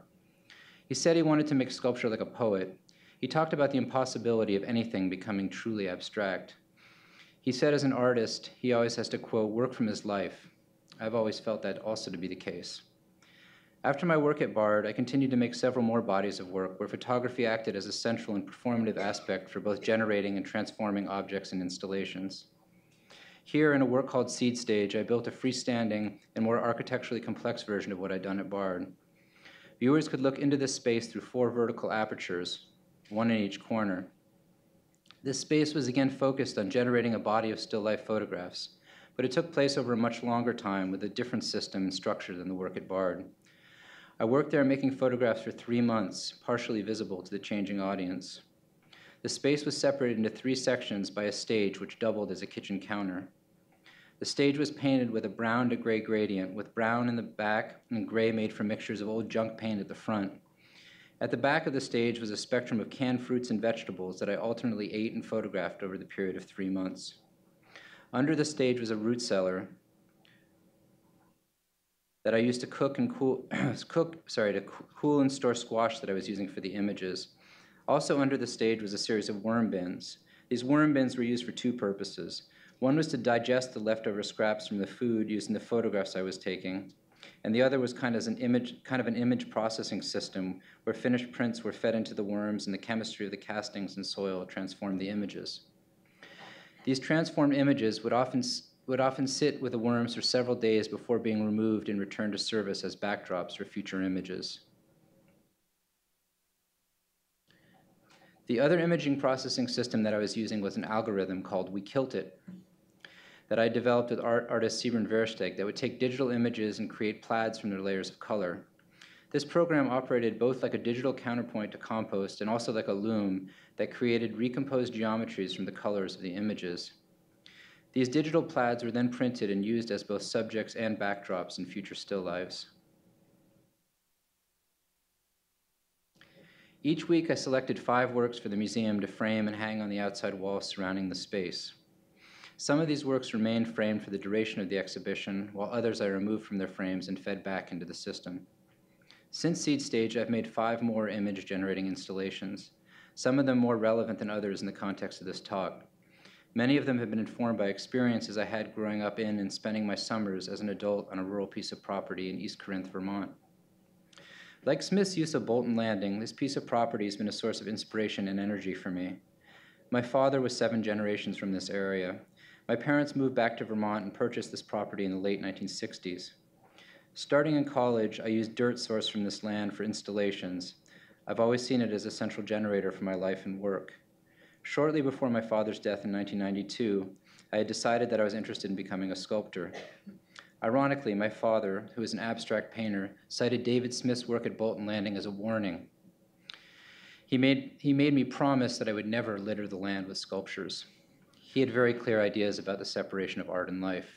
He said he wanted to make sculpture like a poet. He talked about the impossibility of anything becoming truly abstract. He said as an artist, he always has to, quote, work from his life. I've always felt that also to be the case. After my work at Bard, I continued to make several more bodies of work where photography acted as a central and performative aspect for both generating and transforming objects and installations. Here, in a work called Seed Stage, I built a freestanding and more architecturally complex version of what I'd done at Bard. Viewers could look into this space through 4 vertical apertures, one in each corner. This space was again focused on generating a body of still life photographs, but it took place over a much longer time with a different system and structure than the work at Bard. I worked there making photographs for 3 months, partially visible to the changing audience. The space was separated into 3 sections by a stage which doubled as a kitchen counter. The stage was painted with a brown to gray gradient, with brown in the back and gray made from mixtures of old junk paint at the front. At the back of the stage was a spectrum of canned fruits and vegetables that I alternately ate and photographed over the period of 3 months. Under the stage was a root cellar that I used to cool and store squash that I was using for the images. Also under the stage was a series of worm bins. These worm bins were used for 2 purposes. One was to digest the leftover scraps from the food used in the photographs I was taking, and the other was kind of an image processing system where finished prints were fed into the worms and the chemistry of the castings and soil transformed the images. These transformed images would often sit with the worms for several days before being removed and returned to service as backdrops for future images. The other imaging processing system that I was using was an algorithm called We Kilt It, that I developed with artist Sigrun Versteg that would take digital images and create plaids from their layers of color. This program operated both like a digital counterpoint to compost and also like a loom that created recomposed geometries from the colors of the images. These digital plaids were then printed and used as both subjects and backdrops in future still lives. Each week I selected 5 works for the museum to frame and hang on the outside wall surrounding the space. Some of these works remained framed for the duration of the exhibition, while others I removed from their frames and fed back into the system. Since Seed Stage, I've made 5 more image-generating installations, some of them more relevant than others in the context of this talk. Many of them have been informed by experiences I had growing up in and spending my summers as an adult on a rural piece of property in East Corinth, Vermont. Like Smith's use of Bolton Landing, this piece of property has been a source of inspiration and energy for me. My father was 7 generations from this area. My parents moved back to Vermont and purchased this property in the late 1960s. Starting in college, I used dirt sourced from this land for installations. I've always seen it as a central generator for my life and work. Shortly before my father's death in 1992, I had decided that I was interested in becoming a sculptor. Ironically, my father, who is an abstract painter, cited David Smith's work at Bolton Landing as a warning. He made me promise that I would never litter the land with sculptures. He had very clear ideas about the separation of art and life.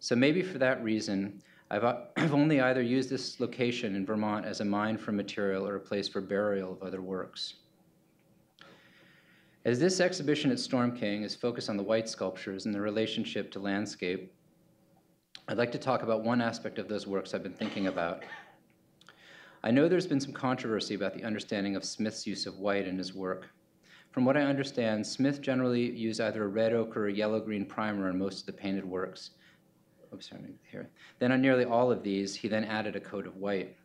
So maybe for that reason, I've only either used this location in Vermont as a mine for material or a place for burial of other works. As this exhibition at Storm King is focused on the white sculptures and their relationship to landscape, I'd like to talk about one aspect of those works I've been thinking about. I know there's been some controversy about the understanding of Smith's use of white in his work. From what I understand, Smith generally used either a red ochre or yellow-green primer on most of the painted works. Oops, sorry, here. Then on nearly all of these, he then added a coat of white.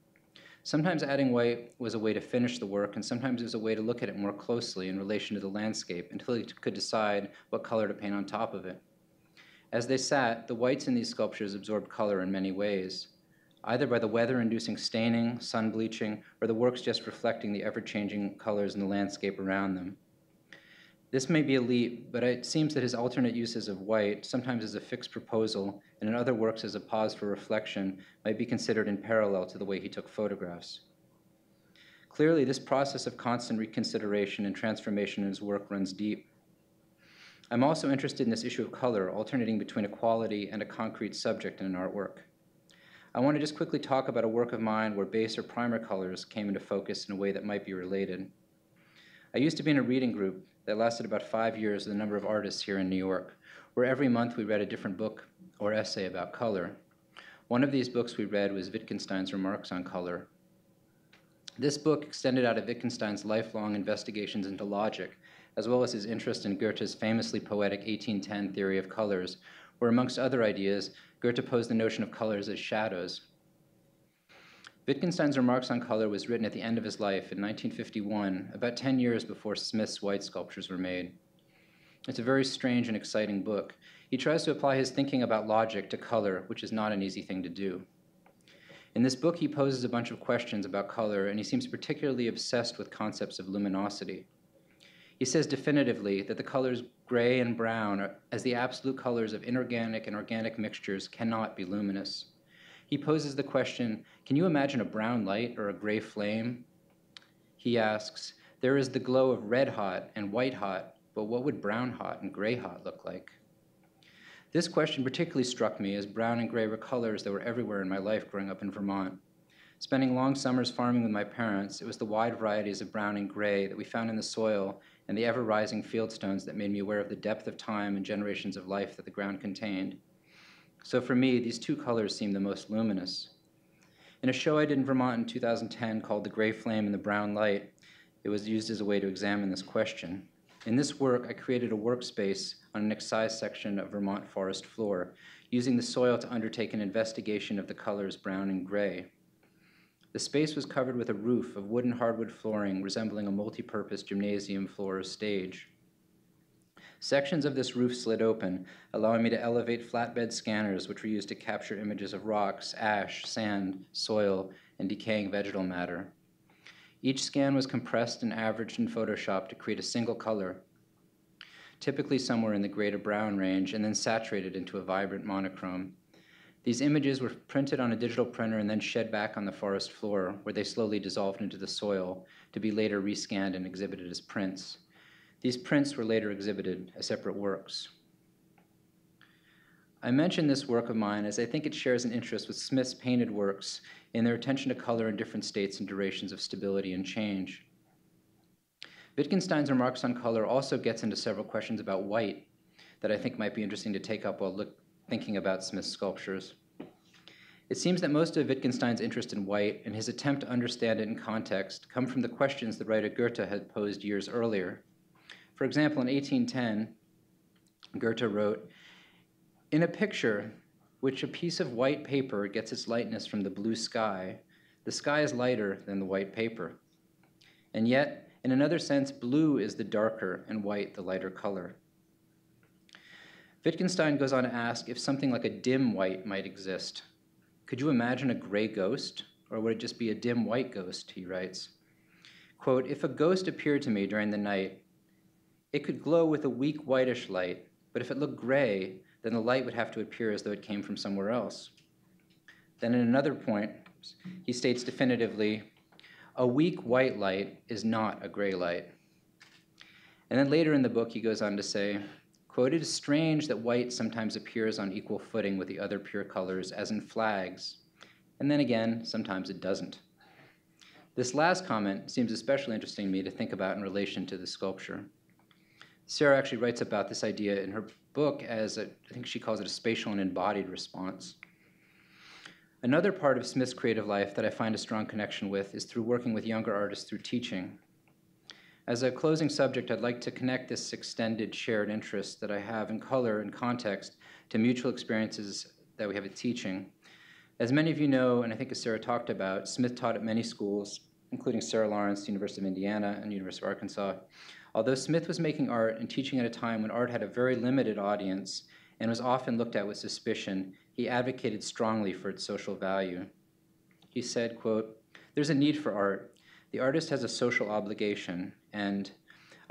Sometimes adding white was a way to finish the work, and sometimes it was a way to look at it more closely in relation to the landscape until he could decide what color to paint on top of it. As they sat, the whites in these sculptures absorbed color in many ways, either by the weather-inducing staining, sun bleaching, or the works just reflecting the ever-changing colors in the landscape around them. This may be a leap, but it seems that his alternate uses of white, sometimes as a fixed proposal, and in other works as a pause for reflection, might be considered in parallel to the way he took photographs. Clearly, this process of constant reconsideration and transformation in his work runs deep. I'm also interested in this issue of color, alternating between a quality and a concrete subject in an artwork. I want to just quickly talk about a work of mine where base or primer colors came into focus in a way that might be related. I used to be in a reading group that lasted about 5 years with a number of artists here in New York, where every month we read a different book or essay about color. One of these books we read was Wittgenstein's Remarks on Color. This book extended out of Wittgenstein's lifelong investigations into logic, as well as his interest in Goethe's famously poetic 1810 theory of colors, where amongst other ideas, Goethe posed the notion of colors as shadows. Wittgenstein's Remarks on Color was written at the end of his life in 1951, about 10 years before Smith's white sculptures were made. It's a very strange and exciting book. He tries to apply his thinking about logic to color, which is not an easy thing to do. In this book, he poses a bunch of questions about color, and he seems particularly obsessed with concepts of luminosity. He says definitively that the colors gray and brown, as the absolute colors of inorganic and organic mixtures, cannot be luminous. He poses the question, can you imagine a brown light or a gray flame? He asks, there is the glow of red hot and white hot, but what would brown hot and gray hot look like? This question particularly struck me, as brown and gray were colors that were everywhere in my life growing up in Vermont. Spending long summers farming with my parents, it was the wide varieties of brown and gray that we found in the soil and the ever-rising fieldstones that made me aware of the depth of time and generations of life that the ground contained. So for me, these two colors seem the most luminous. In a show I did in Vermont in 2010 called The Gray Flame and the Brown Light, it was used as a way to examine this question. In this work, I created a workspace on an excised section of Vermont forest floor, using the soil to undertake an investigation of the colors brown and gray. The space was covered with a roof of wooden hardwood flooring resembling a multi-purpose gymnasium floor or stage. Sections of this roof slid open, allowing me to elevate flatbed scanners which were used to capture images of rocks, ash, sand, soil, and decaying vegetal matter. Each scan was compressed and averaged in Photoshop to create a single color, typically somewhere in the gray to brown range, and then saturated into a vibrant monochrome. These images were printed on a digital printer and then shed back on the forest floor, where they slowly dissolved into the soil to be later rescanned and exhibited as prints. These prints were later exhibited as separate works. I mention this work of mine as I think it shares an interest with Smith's painted works in their attention to color in different states and durations of stability and change. Wittgenstein's Remarks on Color also gets into several questions about white that I think might be interesting to take up while thinking about Smith's sculptures. It seems that most of Wittgenstein's interest in white and his attempt to understand it in context come from the questions the writer Goethe had posed years earlier. For example, in 1810, Goethe wrote, "In a picture which a piece of white paper gets its lightness from the blue sky, the sky is lighter than the white paper. And yet, in another sense, blue is the darker and white the lighter color." Wittgenstein goes on to ask if something like a dim white might exist. "Could you imagine a gray ghost, or would it just be a dim white ghost?" he writes. Quote, "If a ghost appeared to me during the night, it could glow with a weak whitish light, but if it looked gray, then the light would have to appear as though it came from somewhere else." Then at another point, he states definitively, "A weak white light is not a gray light." And then later in the book, he goes on to say, quote, "It is strange that white sometimes appears on equal footing with the other pure colors, as in flags, and then again, sometimes it doesn't." This last comment seems especially interesting to me to think about in relation to the sculpture. Sarah actually writes about this idea in her book as, I think she calls it, a spatial and embodied response. Another part of Smith's creative life that I find a strong connection with is through working with younger artists through teaching. As a closing subject, I'd like to connect this extended shared interest that I have in color and context to mutual experiences that we have at teaching. As many of you know, and I think as Sarah talked about, Smith taught at many schools, including Sarah Lawrence, University of Indiana, and University of Arkansas. Although Smith was making art and teaching at a time when art had a very limited audience and was often looked at with suspicion, he advocated strongly for its social value. He said, quote, "There's a need for art. The artist has a social obligation, and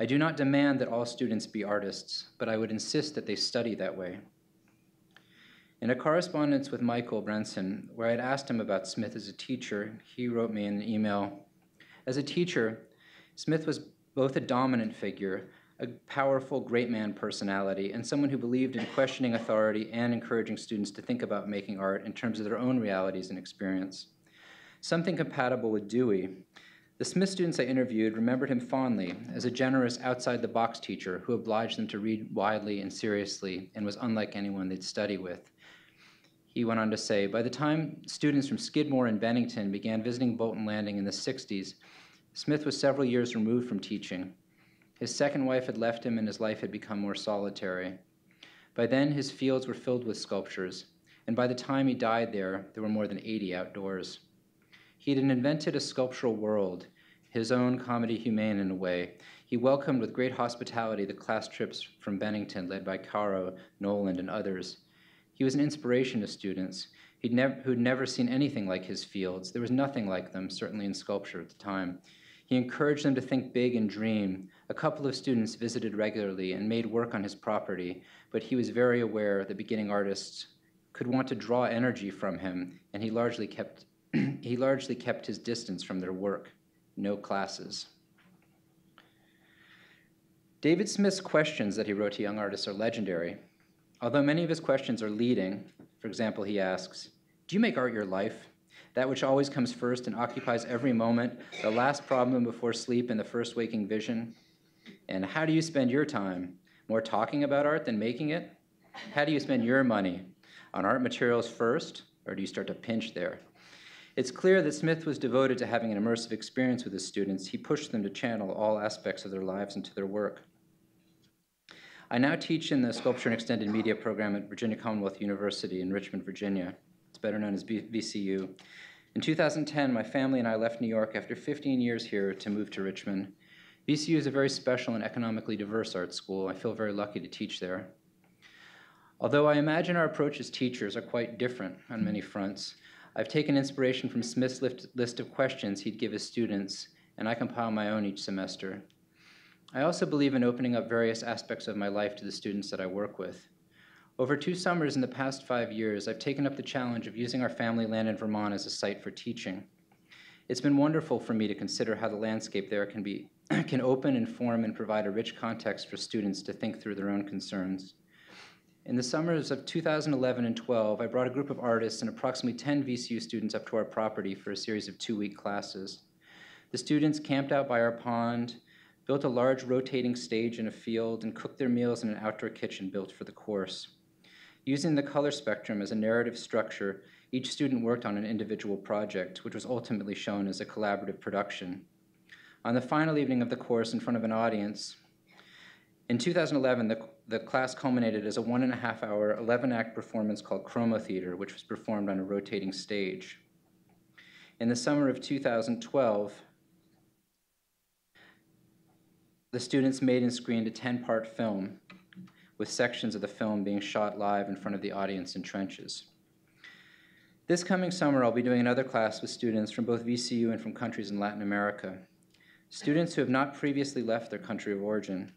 I do not demand that all students be artists, but I would insist that they study that way." In a correspondence with Michael Brenson, where I had asked him about Smith as a teacher, he wrote me in an email, "As a teacher, Smith was both a dominant figure, a powerful great man personality, and someone who believed in questioning authority and encouraging students to think about making art in terms of their own realities and experience. Something compatible with Dewey. The Smith students I interviewed remembered him fondly as a generous outside-the-box teacher who obliged them to read widely and seriously and was unlike anyone they'd study with." He went on to say, "By the time students from Skidmore and Bennington began visiting Bolton Landing in the 60s, Smith was several years removed from teaching. His second wife had left him and his life had become more solitary. By then, his fields were filled with sculptures, and by the time he died there were more than 80 outdoors. He had invented a sculptural world, his own comedy humane in a way. He welcomed with great hospitality the class trips from Bennington led by Caro, Noland, and others. He was an inspiration to students who'd never seen anything like his fields. There was nothing like them, certainly in sculpture at the time. He encouraged them to think big and dream. A couple of students visited regularly and made work on his property, but he was very aware that beginning artists could want to draw energy from him, and he largely kept his distance from their work. No classes." David Smith's questions that he wrote to young artists are legendary. Although many of his questions are leading, for example, he asks, "Do you make art your life? That which always comes first and occupies every moment, the last problem before sleep and the first waking vision? And how do you spend your time? More talking about art than making it? How do you spend your money? On art materials first, or do you start to pinch there?" It's clear that Smith was devoted to having an immersive experience with his students. He pushed them to channel all aspects of their lives into their work. I now teach in the Sculpture and Extended Media program at Virginia Commonwealth University in Richmond, Virginia. It's better known as VCU. In 2010, my family and I left New York after 15 years here to move to Richmond. VCU is a very special and economically diverse art school. I feel very lucky to teach there. Although I imagine our approach as teachers are quite different on many fronts, I've taken inspiration from Smith's list of questions he'd give his students, and I compile my own each semester. I also believe in opening up various aspects of my life to the students that I work with. Over two summers in the past 5 years, I've taken up the challenge of using our family land in Vermont as a site for teaching. It's been wonderful for me to consider how the landscape there can open, inform, and provide a rich context for students to think through their own concerns. In the summers of 2011 and 12, I brought a group of artists and approximately 10 VCU students up to our property for a series of two-week classes. The students camped out by our pond, built a large rotating stage in a field, and cooked their meals in an outdoor kitchen built for the course. Using the color spectrum as a narrative structure, each student worked on an individual project, which was ultimately shown as a collaborative production. On the final evening of the course, in front of an audience, In 2011, the class culminated as a 1.5-hour, 11-act performance called Chroma Theater, which was performed on a rotating stage. In the summer of 2012, the students made and screened a 10-part film, with sections of the film being shot live in front of the audience in trenches. This coming summer, I'll be doing another class with students from both VCU and from countries in Latin America, students who have not previously left their country of origin.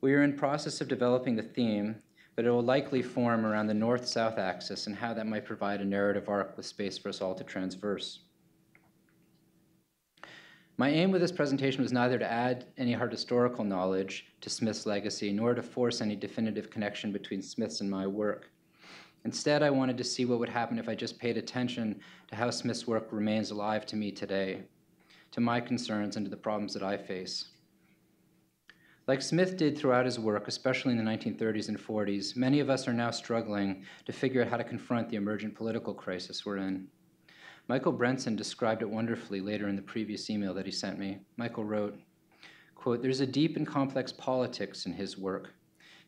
We are in process of developing the theme, but it will likely form around the north-south axis and how that might provide a narrative arc with space for us all to transverse. My aim with this presentation was neither to add any hard historical knowledge to Smith's legacy, nor to force any definitive connection between Smith's and my work. Instead, I wanted to see what would happen if I just paid attention to how Smith's work remains alive to me today, to my concerns and to the problems that I face. Like Smith did throughout his work, especially in the 1930s and 40s, many of us are now struggling to figure out how to confront the emergent political crisis we're in. Michael Brenson described it wonderfully later in the previous email that he sent me. Michael wrote, quote, "There's a deep and complex politics in his work.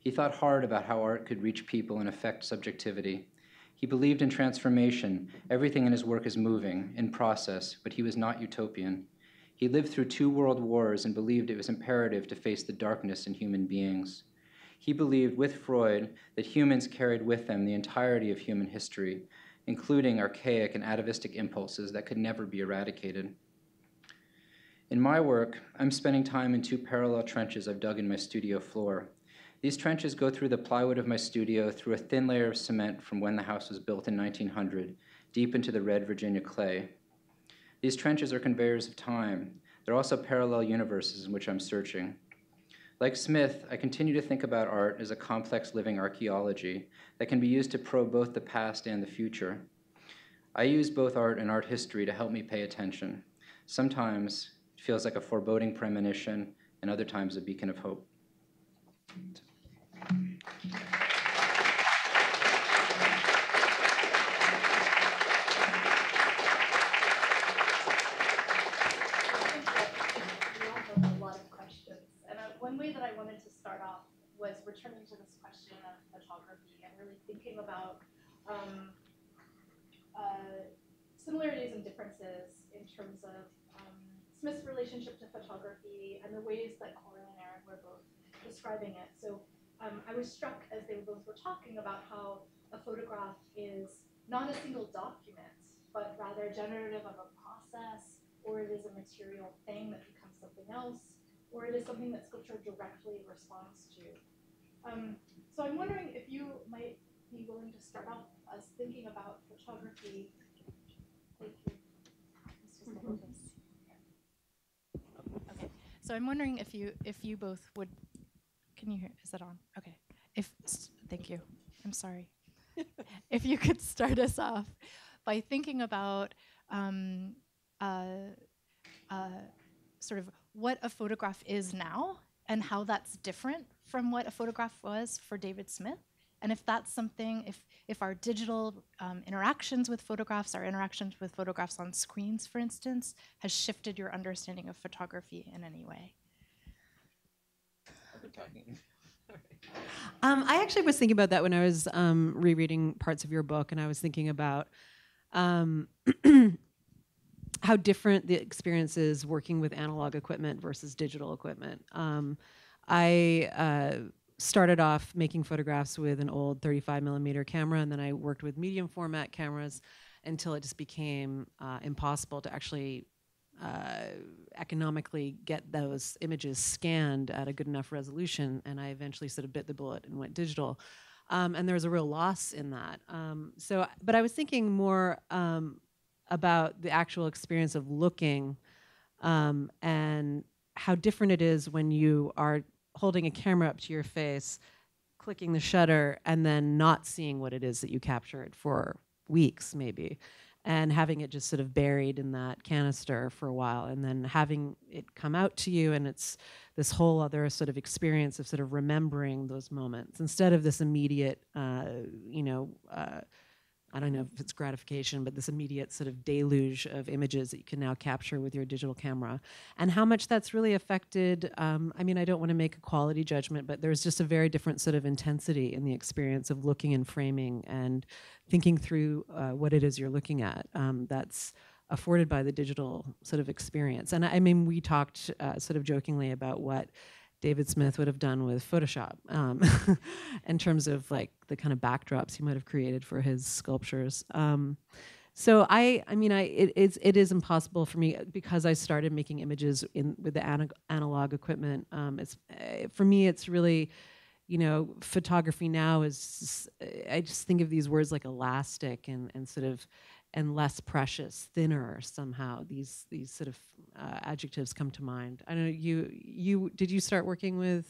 He thought hard about how art could reach people and affect subjectivity. He believed in transformation. Everything in his work is moving, in process, but he was not utopian. He lived through 2 world wars and believed it was imperative to face the darkness in human beings. He believed, with Freud, that humans carried with them the entirety of human history, including archaic and atavistic impulses that could never be eradicated. In my work, I'm spending time in 2 parallel trenches I've dug in my studio floor. These trenches go through the plywood of my studio through a thin layer of cement from when the house was built in 1900, deep into the red Virginia clay. These trenches are conveyors of time. They're also parallel universes in which I'm searching. Like Smith, I continue to think about art as a complex living archaeology that can be used to probe both the past and the future. I use both art and art history to help me pay attention. Sometimes it feels like a foreboding premonition, and other times a beacon of hope." Returning to this question of photography and really thinking about similarities and differences in terms of Smith's relationship to photography and the ways that Corin and Erin were both describing it. So I was struck as they both were talking about how a photograph is not a single document, but rather generative of a process, or it is a material thing that becomes something else, or it is something that sculpture directly responds to. So I'm wondering if you might be willing to start off us thinking about photography. Thank you. Okay. So I'm wondering if you both would. Can you hear? Is that on? Okay. Thank you. I'm sorry. If you could start us off by thinking about sort of what a photograph is now, and how that's different from what a photograph was for David Smith, and if that's something, if our digital interactions with photographs, our interactions with photographs on screens, for instance, has shifted your understanding of photography in any way. I actually was thinking about that when I was rereading parts of your book, and I was thinking about how different the experience is working with analog equipment versus digital equipment. I started off making photographs with an old 35mm camera, and then I worked with medium format cameras until it just became impossible to actually economically get those images scanned at a good enough resolution, and I eventually sort of bit the bullet and went digital. And there was a real loss in that. But I was thinking more about the actual experience of looking and how different it is when you are holding a camera up to your face, clicking the shutter, and then not seeing what it is that you captured for weeks maybe, and having it just sort of buried in that canister for a while, and then having it come out to you, and it's this whole other sort of experience of sort of remembering those moments instead of this immediate I don't know if it's gratification, but this immediate sort of deluge of images that you can now capture with your digital camera, and how much that's really affected, I mean, I don't want to make a quality judgment, but there's just a very different sort of intensity in the experience of looking and framing and thinking through what it is you're looking at. That's afforded by the digital sort of experience. And I mean, we talked sort of jokingly about what David Smith would have done with Photoshop in terms of like the kind of backdrops he might have created for his sculptures. So it is impossible for me, because I started making images with the analog equipment. For me, it's really, you know, photography now is, I just think of these words like elastic and sort of, and less precious, thinner somehow. These sort of adjectives come to mind. I don't know, you did you start working with,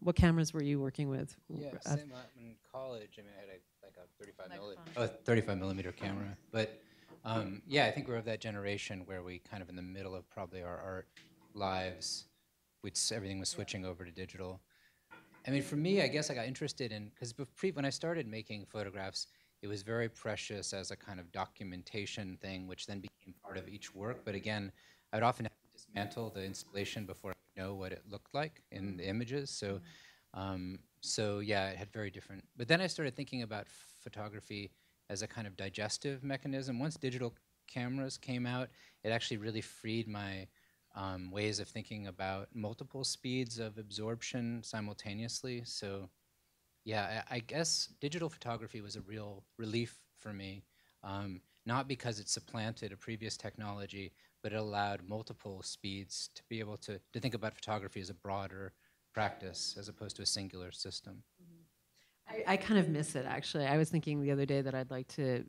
what cameras were you working with? Yeah, same in college. I mean, I had a 35 millimeter camera. But yeah, I think we're of that generation where we kind of in the middle of probably our art lives, which everything was switching over to digital. I mean, for me, I guess I got interested in, because when I started making photographs, it was very precious as a kind of documentation thing, which then became part of each work. But again, I'd often have to dismantle the installation before I know what it looked like in the images. So, so yeah, it had very different. But then I started thinking about photography as a kind of digestive mechanism. Once digital cameras came out, it actually really freed my ways of thinking about multiple speeds of absorption simultaneously. So. Yeah, I guess digital photography was a real relief for me, not because it supplanted a previous technology, but it allowed multiple speeds to be able to think about photography as a broader practice as opposed to a singular system. Mm-hmm. I kind of miss it, actually. I was thinking the other day that I'd like to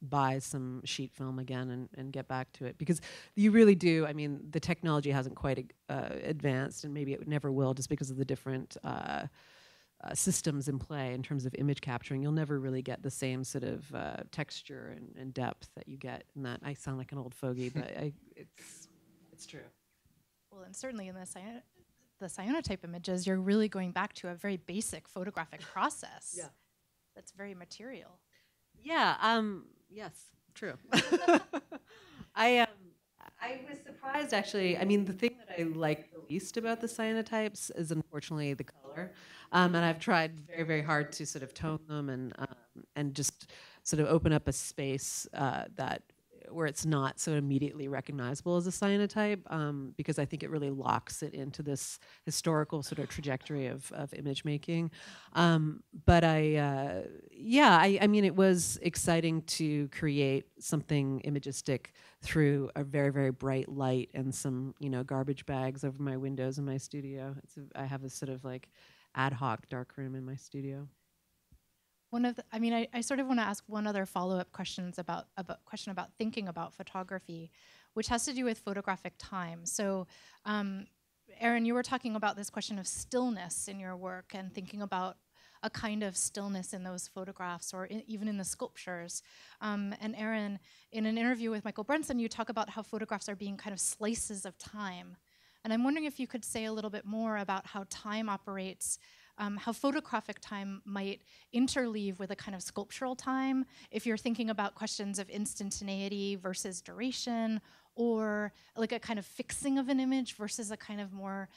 buy some sheet film again and get back to it, because you really do, I mean, the technology hasn't quite advanced, and maybe it never will, just because of the different systems in play in terms of image capturing. You'll never really get the same sort of texture and depth that you get in that. I sound like an old fogey, but it's true. Well, and certainly in the cyanotype images, you're really going back to a very basic photographic process. Yeah. That's very material. Yeah, yes, true. I was surprised, actually. I mean, the thing that I like the least about the cyanotypes is, unfortunately, the color. And I've tried very, very hard to sort of tone them and just sort of open up a space where it's not so immediately recognizable as a cyanotype, because I think it really locks it into this historical sort of trajectory of image making. But I mean, it was exciting to create something imagistic through a very, very bright light and some, you know, garbage bags over my windows in my studio. I have this sort of like ad hoc dark room in my studio. I sort of want to ask one other follow-up question about thinking about photography, which has to do with photographic time. So, Erin, you were talking about this question of stillness in your work and thinking about a kind of stillness in those photographs or even in the sculptures. And Erin, in an interview with Michael Brenson, you talk about how photographs are being kind of slices of time. And I'm wondering if you could say a little bit more about how time operates, how photographic time might interleave with a kind of sculptural time, if you're thinking about questions of instantaneity versus duration, or like a kind of fixing of an image versus a kind of more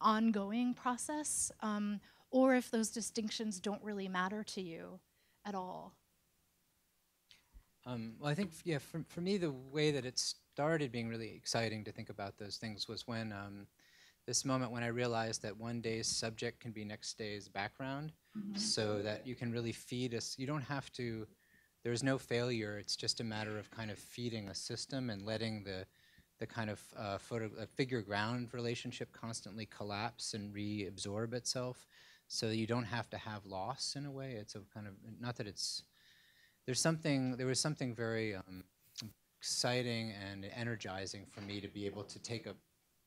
ongoing process, or if those distinctions don't really matter to you at all. Well, I think, yeah, for me, the way that it started being really exciting to think about those things was when this moment when I realized that one day's subject can be next day's background, mm-hmm. so that you can really feed us. You don't have to, there's no failure. It's just a matter of kind of feeding a system and letting the kind of figure ground relationship constantly collapse and reabsorb itself, so that you don't have to have loss in a way. It's a kind of, not that it's, there was something very exciting and energizing for me to be able to take a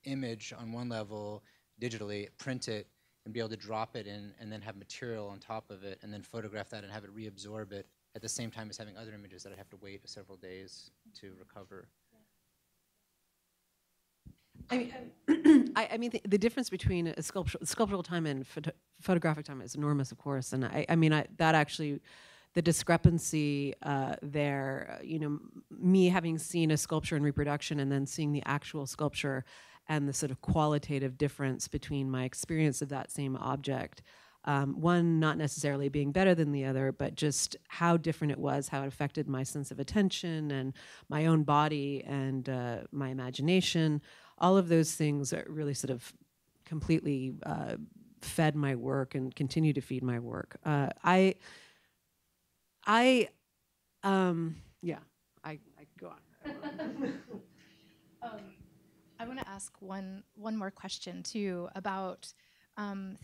image on one level, digitally print it, and be able to drop it in, and then have material on top of it, and then photograph that and have it reabsorb it at the same time as having other images that I have to wait several days to recover. I mean, the difference between a sculptural time and photographic time is enormous, of course, and I mean that actually the discrepancy there, you know, me having seen a sculpture in reproduction and then seeing the actual sculpture and the sort of qualitative difference between my experience of that same object, one not necessarily being better than the other, but just how different it was, how it affected my sense of attention and my own body and my imagination. All of those things are really sort of completely fed my work and continue to feed my work. I go on. I want to ask one more question too about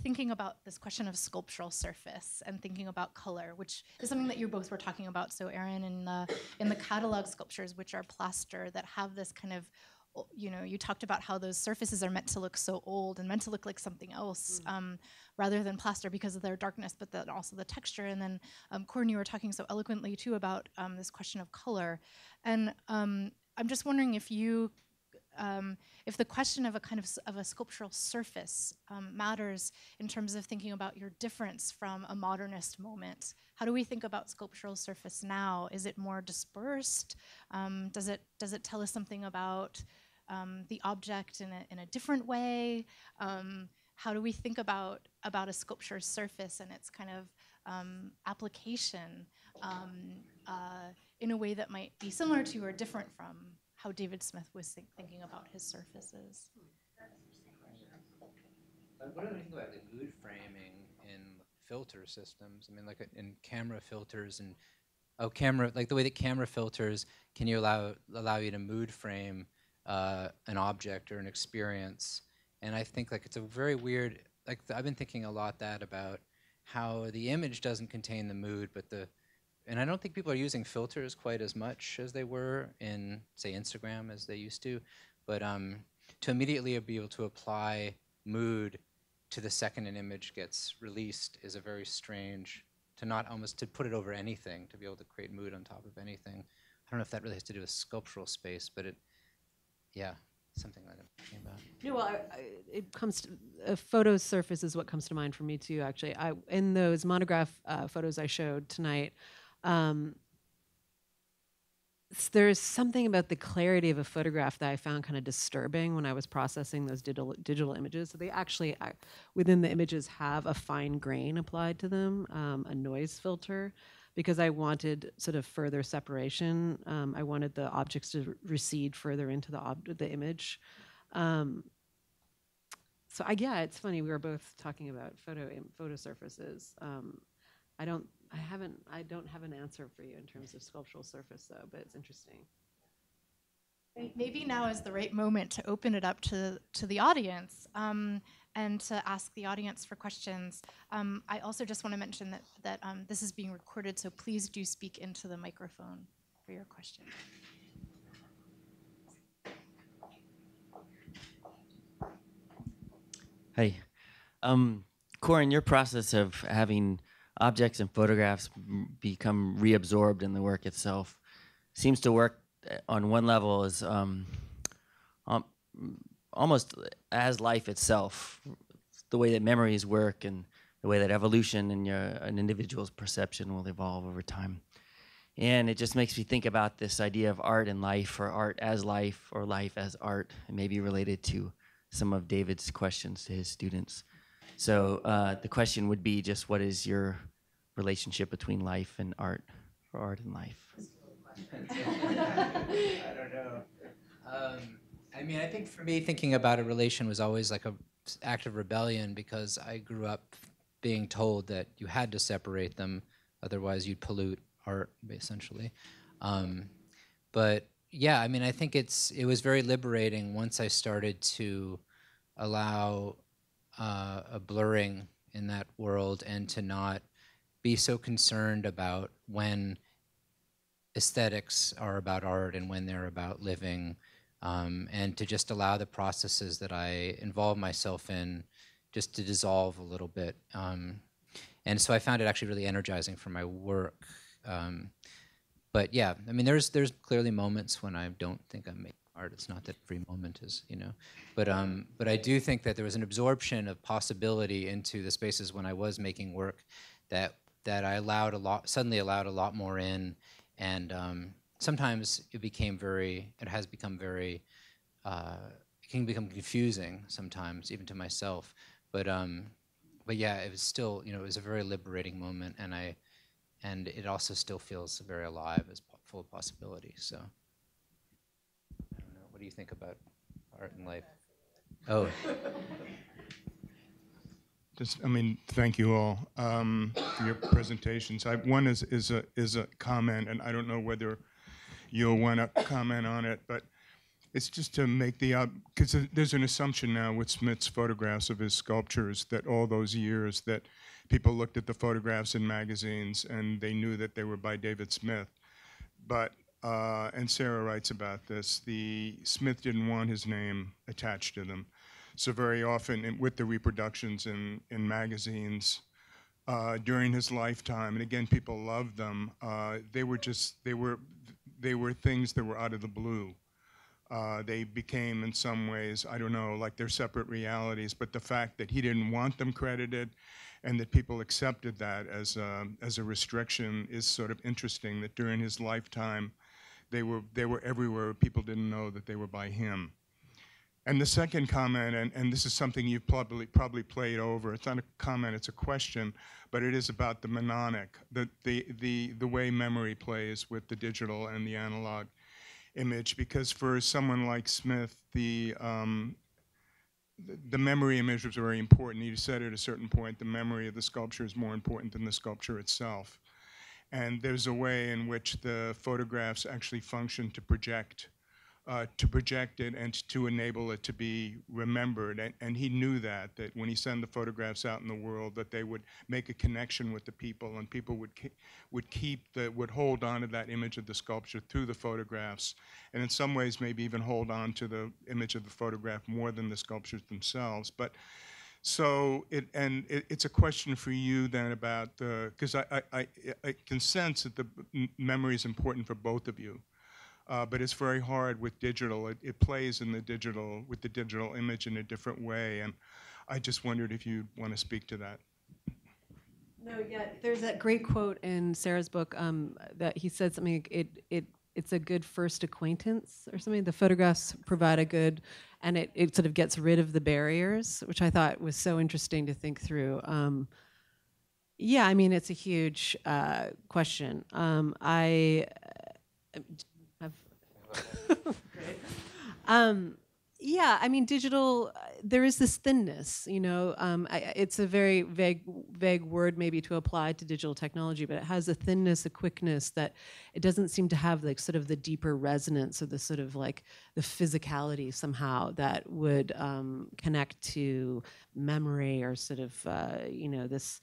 thinking about this question of sculptural surface and thinking about color, which is something that you both were talking about. So Erin, in the catalog sculptures, which are plaster, that have this kind of, you know, you talked about how those surfaces are meant to look so old and meant to look like something else rather than plaster because of their darkness, but then also the texture. And then Corin, you were talking so eloquently too about this question of color. And I'm just wondering if you, if the question of a kind of a sculptural surface matters in terms of thinking about your difference from a modernist moment. How do we think about sculptural surface now? Is it more dispersed? Does it tell us something about the object in a different way? How do we think about a sculpture's surface and its kind of application in a way that might be similar to or different from how David Smith was thinking about his surfaces? What do I think about the mood framing in filter systems? I mean, like in camera filters and like the way that camera filters can allow you to mood frame an object or an experience. And I think like it's a very weird, like I've been thinking a lot that about how the image doesn't contain the mood, but and I don't think people are using filters quite as much as they were in, say, Instagram as they used to, but to immediately be able to apply mood to the second an image gets released is a very strange, to put it over anything, to be able to create mood on top of anything. I don't know if that really has to do with sculptural space, but yeah, something that I'm thinking about. Yeah, well, it comes to, a photo surface is what comes to mind for me too, actually. In those monograph photos I showed tonight, there's something about the clarity of a photograph that I found kind of disturbing when I was processing those digital images. So they actually, within the images, have a fine grain applied to them, a noise filter, because I wanted sort of further separation. I wanted the objects to recede further into the image. So yeah, it's funny, we were both talking about photo surfaces. I don't have an answer for you in terms of sculptural surface, though, but it's interesting. Maybe now is the right moment to open it up to the audience and to ask the audience for questions. I also just want to mention that this is being recorded, so please do speak into the microphone for your question. Hi. Corin, your process of having objects and photographs become reabsorbed in the work itself seems to work on one level as almost as life itself, the way that memories work and the way that evolution and an individual's perception will evolve over time. And it just makes me think about this idea of art and life, or art as life, or life as art, and maybe related to some of David's questions to his students. So the question would be just, what is your relationship between life and art, or art and life? I don't know. I mean, I think for me, thinking about a relation was always like an act of rebellion, because I grew up being told that you had to separate them, otherwise you'd pollute art, essentially. But yeah, I mean, I think it was very liberating once I started to allow a blurring in that world and to not be so concerned about when aesthetics are about art and when they're about living, and to just allow the processes that I involve myself in just to dissolve a little bit. And so I found it actually really energizing for my work. But yeah, I mean, there's clearly moments when I don't think I'm making art. It's not that every moment is, you know. But I do think that there was an absorption of possibility into the spaces when I was making work that that I suddenly allowed a lot more in, and sometimes it became very, it can become confusing sometimes, even to myself. But yeah, it was still, you know, it was a very liberating moment, and it also still feels very alive, as full of possibility. So, I don't know. What do you think about art and life? Oh. Just, I mean, thank you all for your presentations. One is a comment, and I don't know whether you'll want to comment on it, but it's just to make the, because there's an assumption now with Smith's photographs of his sculptures that all those years that people looked at the photographs in magazines and they knew that they were by David Smith. But, and Sarah writes about this, the Smith didn't want his name attached to them. So very often, with the reproductions in magazines during his lifetime, and again, people loved them. They were things that were out of the blue. They became, in some ways, I don't know, like they're separate realities. But the fact that he didn't want them credited, and that people accepted that as a restriction, is sort of interesting. That during his lifetime, they were everywhere. People didn't know that they were by him. And the second comment, and this is something you've probably played over. It's not a comment; it's a question, but it is about the mnemonic, the way memory plays with the digital and the analog image. Because for someone like Smith, the memory image was very important. He said at a certain point, the memory of the sculpture is more important than the sculpture itself. And there's a way in which the photographs actually function to project. It and to enable it to be remembered. And he knew that when he sent the photographs out in the world, that they would make a connection with the people, and people would hold on to that image of the sculpture through the photographs, and in some ways maybe even hold on to the image of the photograph more than the sculptures themselves. But so it's a question for you then about the, because I can sense that the memory is important for both of you. But it's very hard with digital. It plays in the digital, with the digital image in a different way. And I just wondered if you want to speak to that. No, yeah. There's that great quote in Sarah's book that he said something. It's a good first acquaintance or something. The photographs provide a good, and it sort of gets rid of the barriers, which I thought was so interesting to think through. Yeah, I mean, it's a huge question. Yeah, I mean, digital, there is this thinness, you know. It's a very vague word maybe to apply to digital technology, but it has a thinness, a quickness that it doesn't seem to have, like, sort of the deeper resonance or the sort of, like, the physicality somehow that would connect to memory or sort of, you know, this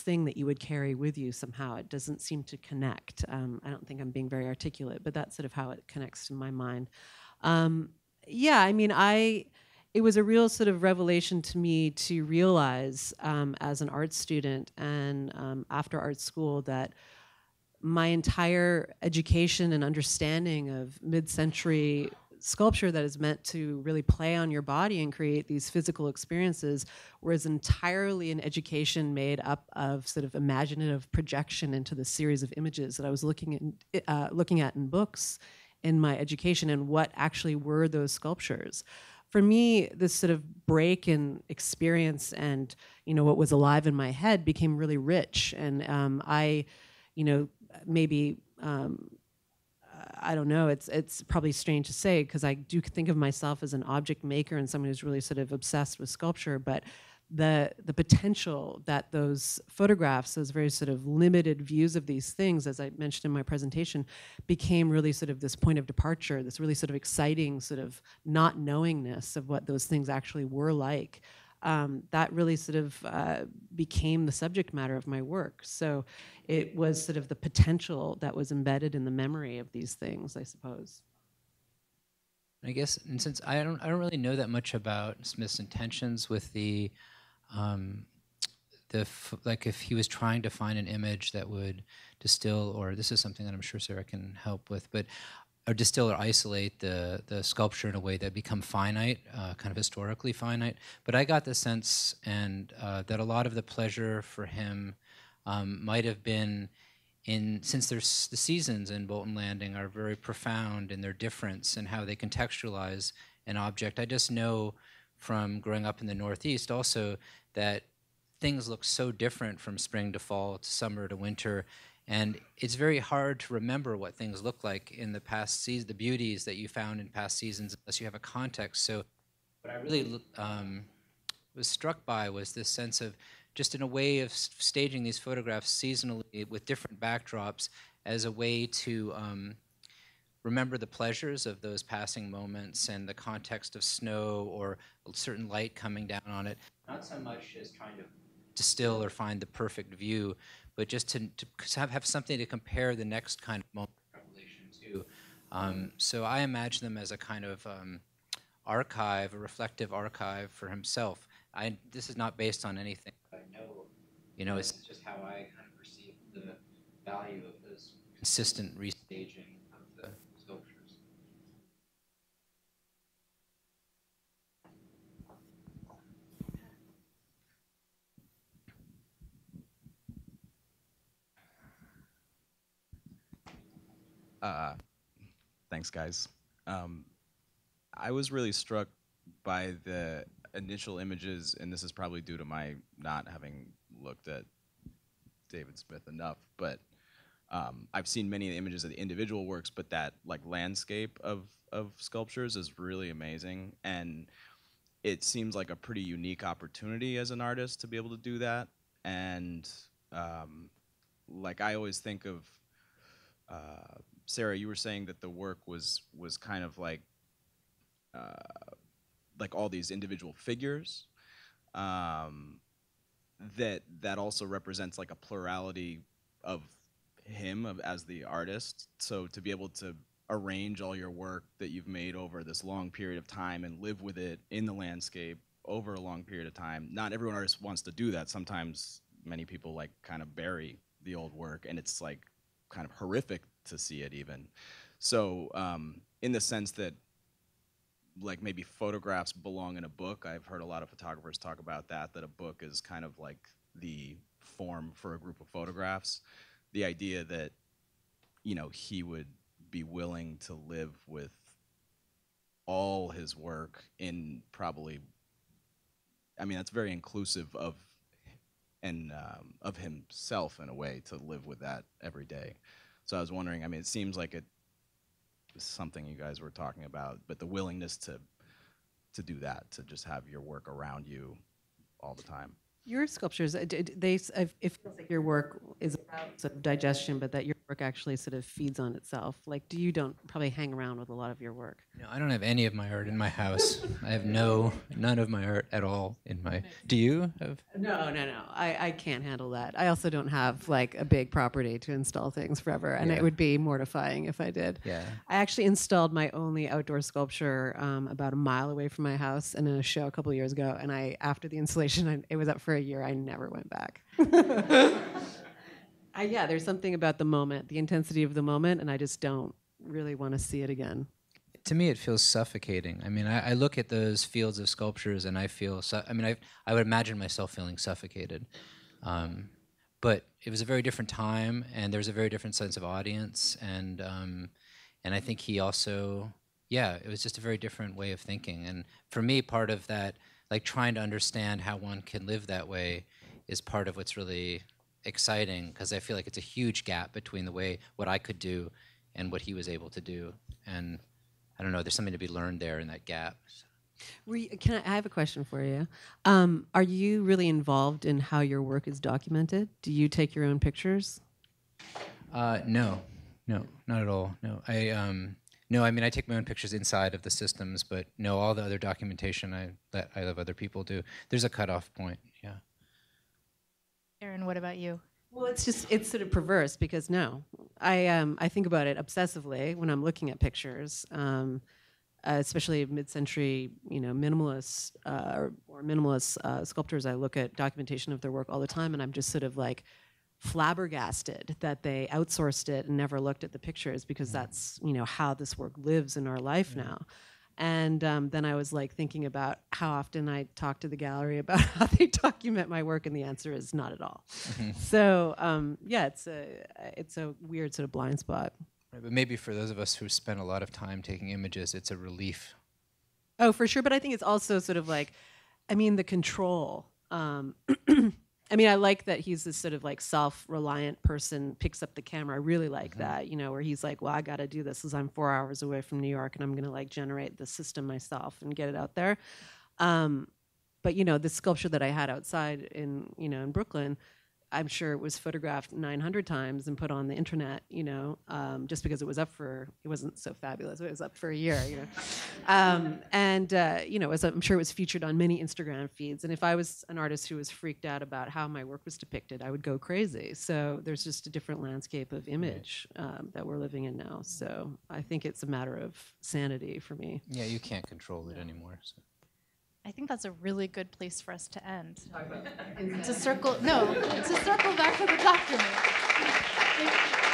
thing that you would carry with you somehow. It doesn't seem to connect. I don't think I'm being very articulate, but that's sort of how it connects in my mind. Yeah, I mean, it was a real sort of revelation to me to realize as an art student and after art school that my entire education and understanding of mid-century sculpture that is meant to really play on your body and create these physical experiences was entirely an education made up of sort of imaginative projection into the series of images that I was looking at in books in my education, and what actually were those sculptures. For me, this sort of break in experience and, you know, what was alive in my head became really rich, and I, you know, maybe. I don't know, it's probably strange to say, because I do think of myself as an object maker and someone who's really sort of obsessed with sculpture, but the potential that those photographs, those very sort of limited views of these things, as I mentioned in my presentation, became really sort of this point of departure, this really sort of exciting sort of not knowingness of what those things actually were like. That really sort of became the subject matter of my work. So it was sort of the potential that was embedded in the memory of these things, I suppose. I guess, and since I don't really know that much about Smith's intentions with like if he was trying to find an image that would distill, or this is something that I'm sure Sarah can help with, but or distill or isolate the sculpture in a way that become finite, kind of historically finite. But I got the sense that a lot of the pleasure for him might have been in, since there's the seasons in Bolton Landing are very profound in their difference and how they contextualize an object. I just know from growing up in the Northeast also that things look so different from spring to fall to summer to winter, and it's very hard to remember what things look like in the past seasons, the beauties that you found in past seasons, unless you have a context. So what I really was struck by was this sense of just in a way of staging these photographs seasonally with different backdrops as a way to remember the pleasures of those passing moments and the context of snow or a certain light coming down on it. Not so much as trying to distill or find the perfect view, but just to have something to compare the next kind of moment of revelation to. So I imagine them as a kind of archive, a reflective archive for himself. This is not based on anything. I know, you know, it's just how I kind of perceive the value of this consistent restaging of the sculptures. Thanks, guys. I was really struck by the initial images, and this is probably due to my not having looked at David Smith enough, but I've seen many of the images of the individual works, but that like landscape of sculptures is really amazing, and it seems like a pretty unique opportunity as an artist to be able to do that. And like I always think of, Sarah, you were saying that the work was kind of like all these individual figures, that also represents like a plurality of him as the artist. So to be able to arrange all your work that you've made over this long period of time and live with it in the landscape over a long period of time, not everyone artist wants to do that. Sometimes many people like kind of bury the old work, and it's like kind of horrific to see it even. So in the sense that like maybe photographs belong in a book. I've heard a lot of photographers talk about that a book is kind of like the form for a group of photographs. The idea that, you know, he would be willing to live with all his work in probably, I mean, that's very inclusive of, and of himself in a way, to live with that every day. So I was wondering, I mean, it seems like it, something you guys were talking about, but the willingness to do that, to just have your work around you all the time. Your sculptures, it feels like your work is about sort of digestion, but that your work actually sort of feeds on itself. Like, you don't probably hang around with a lot of your work. No, I don't have any of my art in my house. I have none of my art at all in my, do you have? No, I can't handle that. I also don't have like a big property to install things forever, and yeah, it would be mortifying if I did. Yeah. I actually installed my only outdoor sculpture about a mile away from my house in a show a couple of years ago, and after the installation, it was up for a year. I never went back. Yeah, there's something about the moment, the intensity of the moment, and I just don't really want to see it again. To me, it feels suffocating. I mean, I look at those fields of sculptures and I feel, I would imagine myself feeling suffocated. But it was a very different time, and there's a very different sense of audience, and I think he also, yeah, it was just a very different way of thinking. And for me, part of that, like trying to understand how one can live that way is part of what's really exciting, because I feel like it's a huge gap between the way what I could do and what he was able to do. And I don't know, there's something to be learned there in that gap. I have a question for you. Are you really involved in how your work is documented? Do you take your own pictures? No, not at all. No, I mean, I take my own pictures inside of the systems, but no, all the other documentation I let other people do. There's a cutoff point, yeah. Erin, what about you? Well, it's sort of perverse, because no, I think about it obsessively when I'm looking at pictures, especially mid-century, you know, minimalist or minimalist sculptors. I look at documentation of their work all the time, and I'm just sort of like flabbergasted that they outsourced it and never looked at the pictures, because that's, you know, how this work lives in our life now. And then I was like thinking about how often I talk to the gallery about how they document my work, and the answer is not at all. So yeah, it's a weird sort of blind spot. Right, but maybe for those of us who spend a lot of time taking images, it's a relief. Oh, for sure. But I think it's also sort of like, I mean, the control. I mean, I like that he's this sort of like self-reliant person, picks up the camera. I really like that, you know, where he's like, well, I got to do this because I'm 4 hours away from New York, and I'm going to like generate the system myself and get it out there. But, you know, this sculpture that I had outside in, you know, in Brooklyn, I'm sure it was photographed 900 times and put on the internet, you know, just because it was up for, it wasn't so fabulous, but it was up for a year, you know. You know, I'm sure it was featured on many Instagram feeds. And if I was an artist who was freaked out about how my work was depicted, I would go crazy. So there's just a different landscape of image that we're living in now. So I think it's a matter of sanity for me. Yeah, you can't control it anymore. So. I think that's a really good place for us to end. To circle back to the document.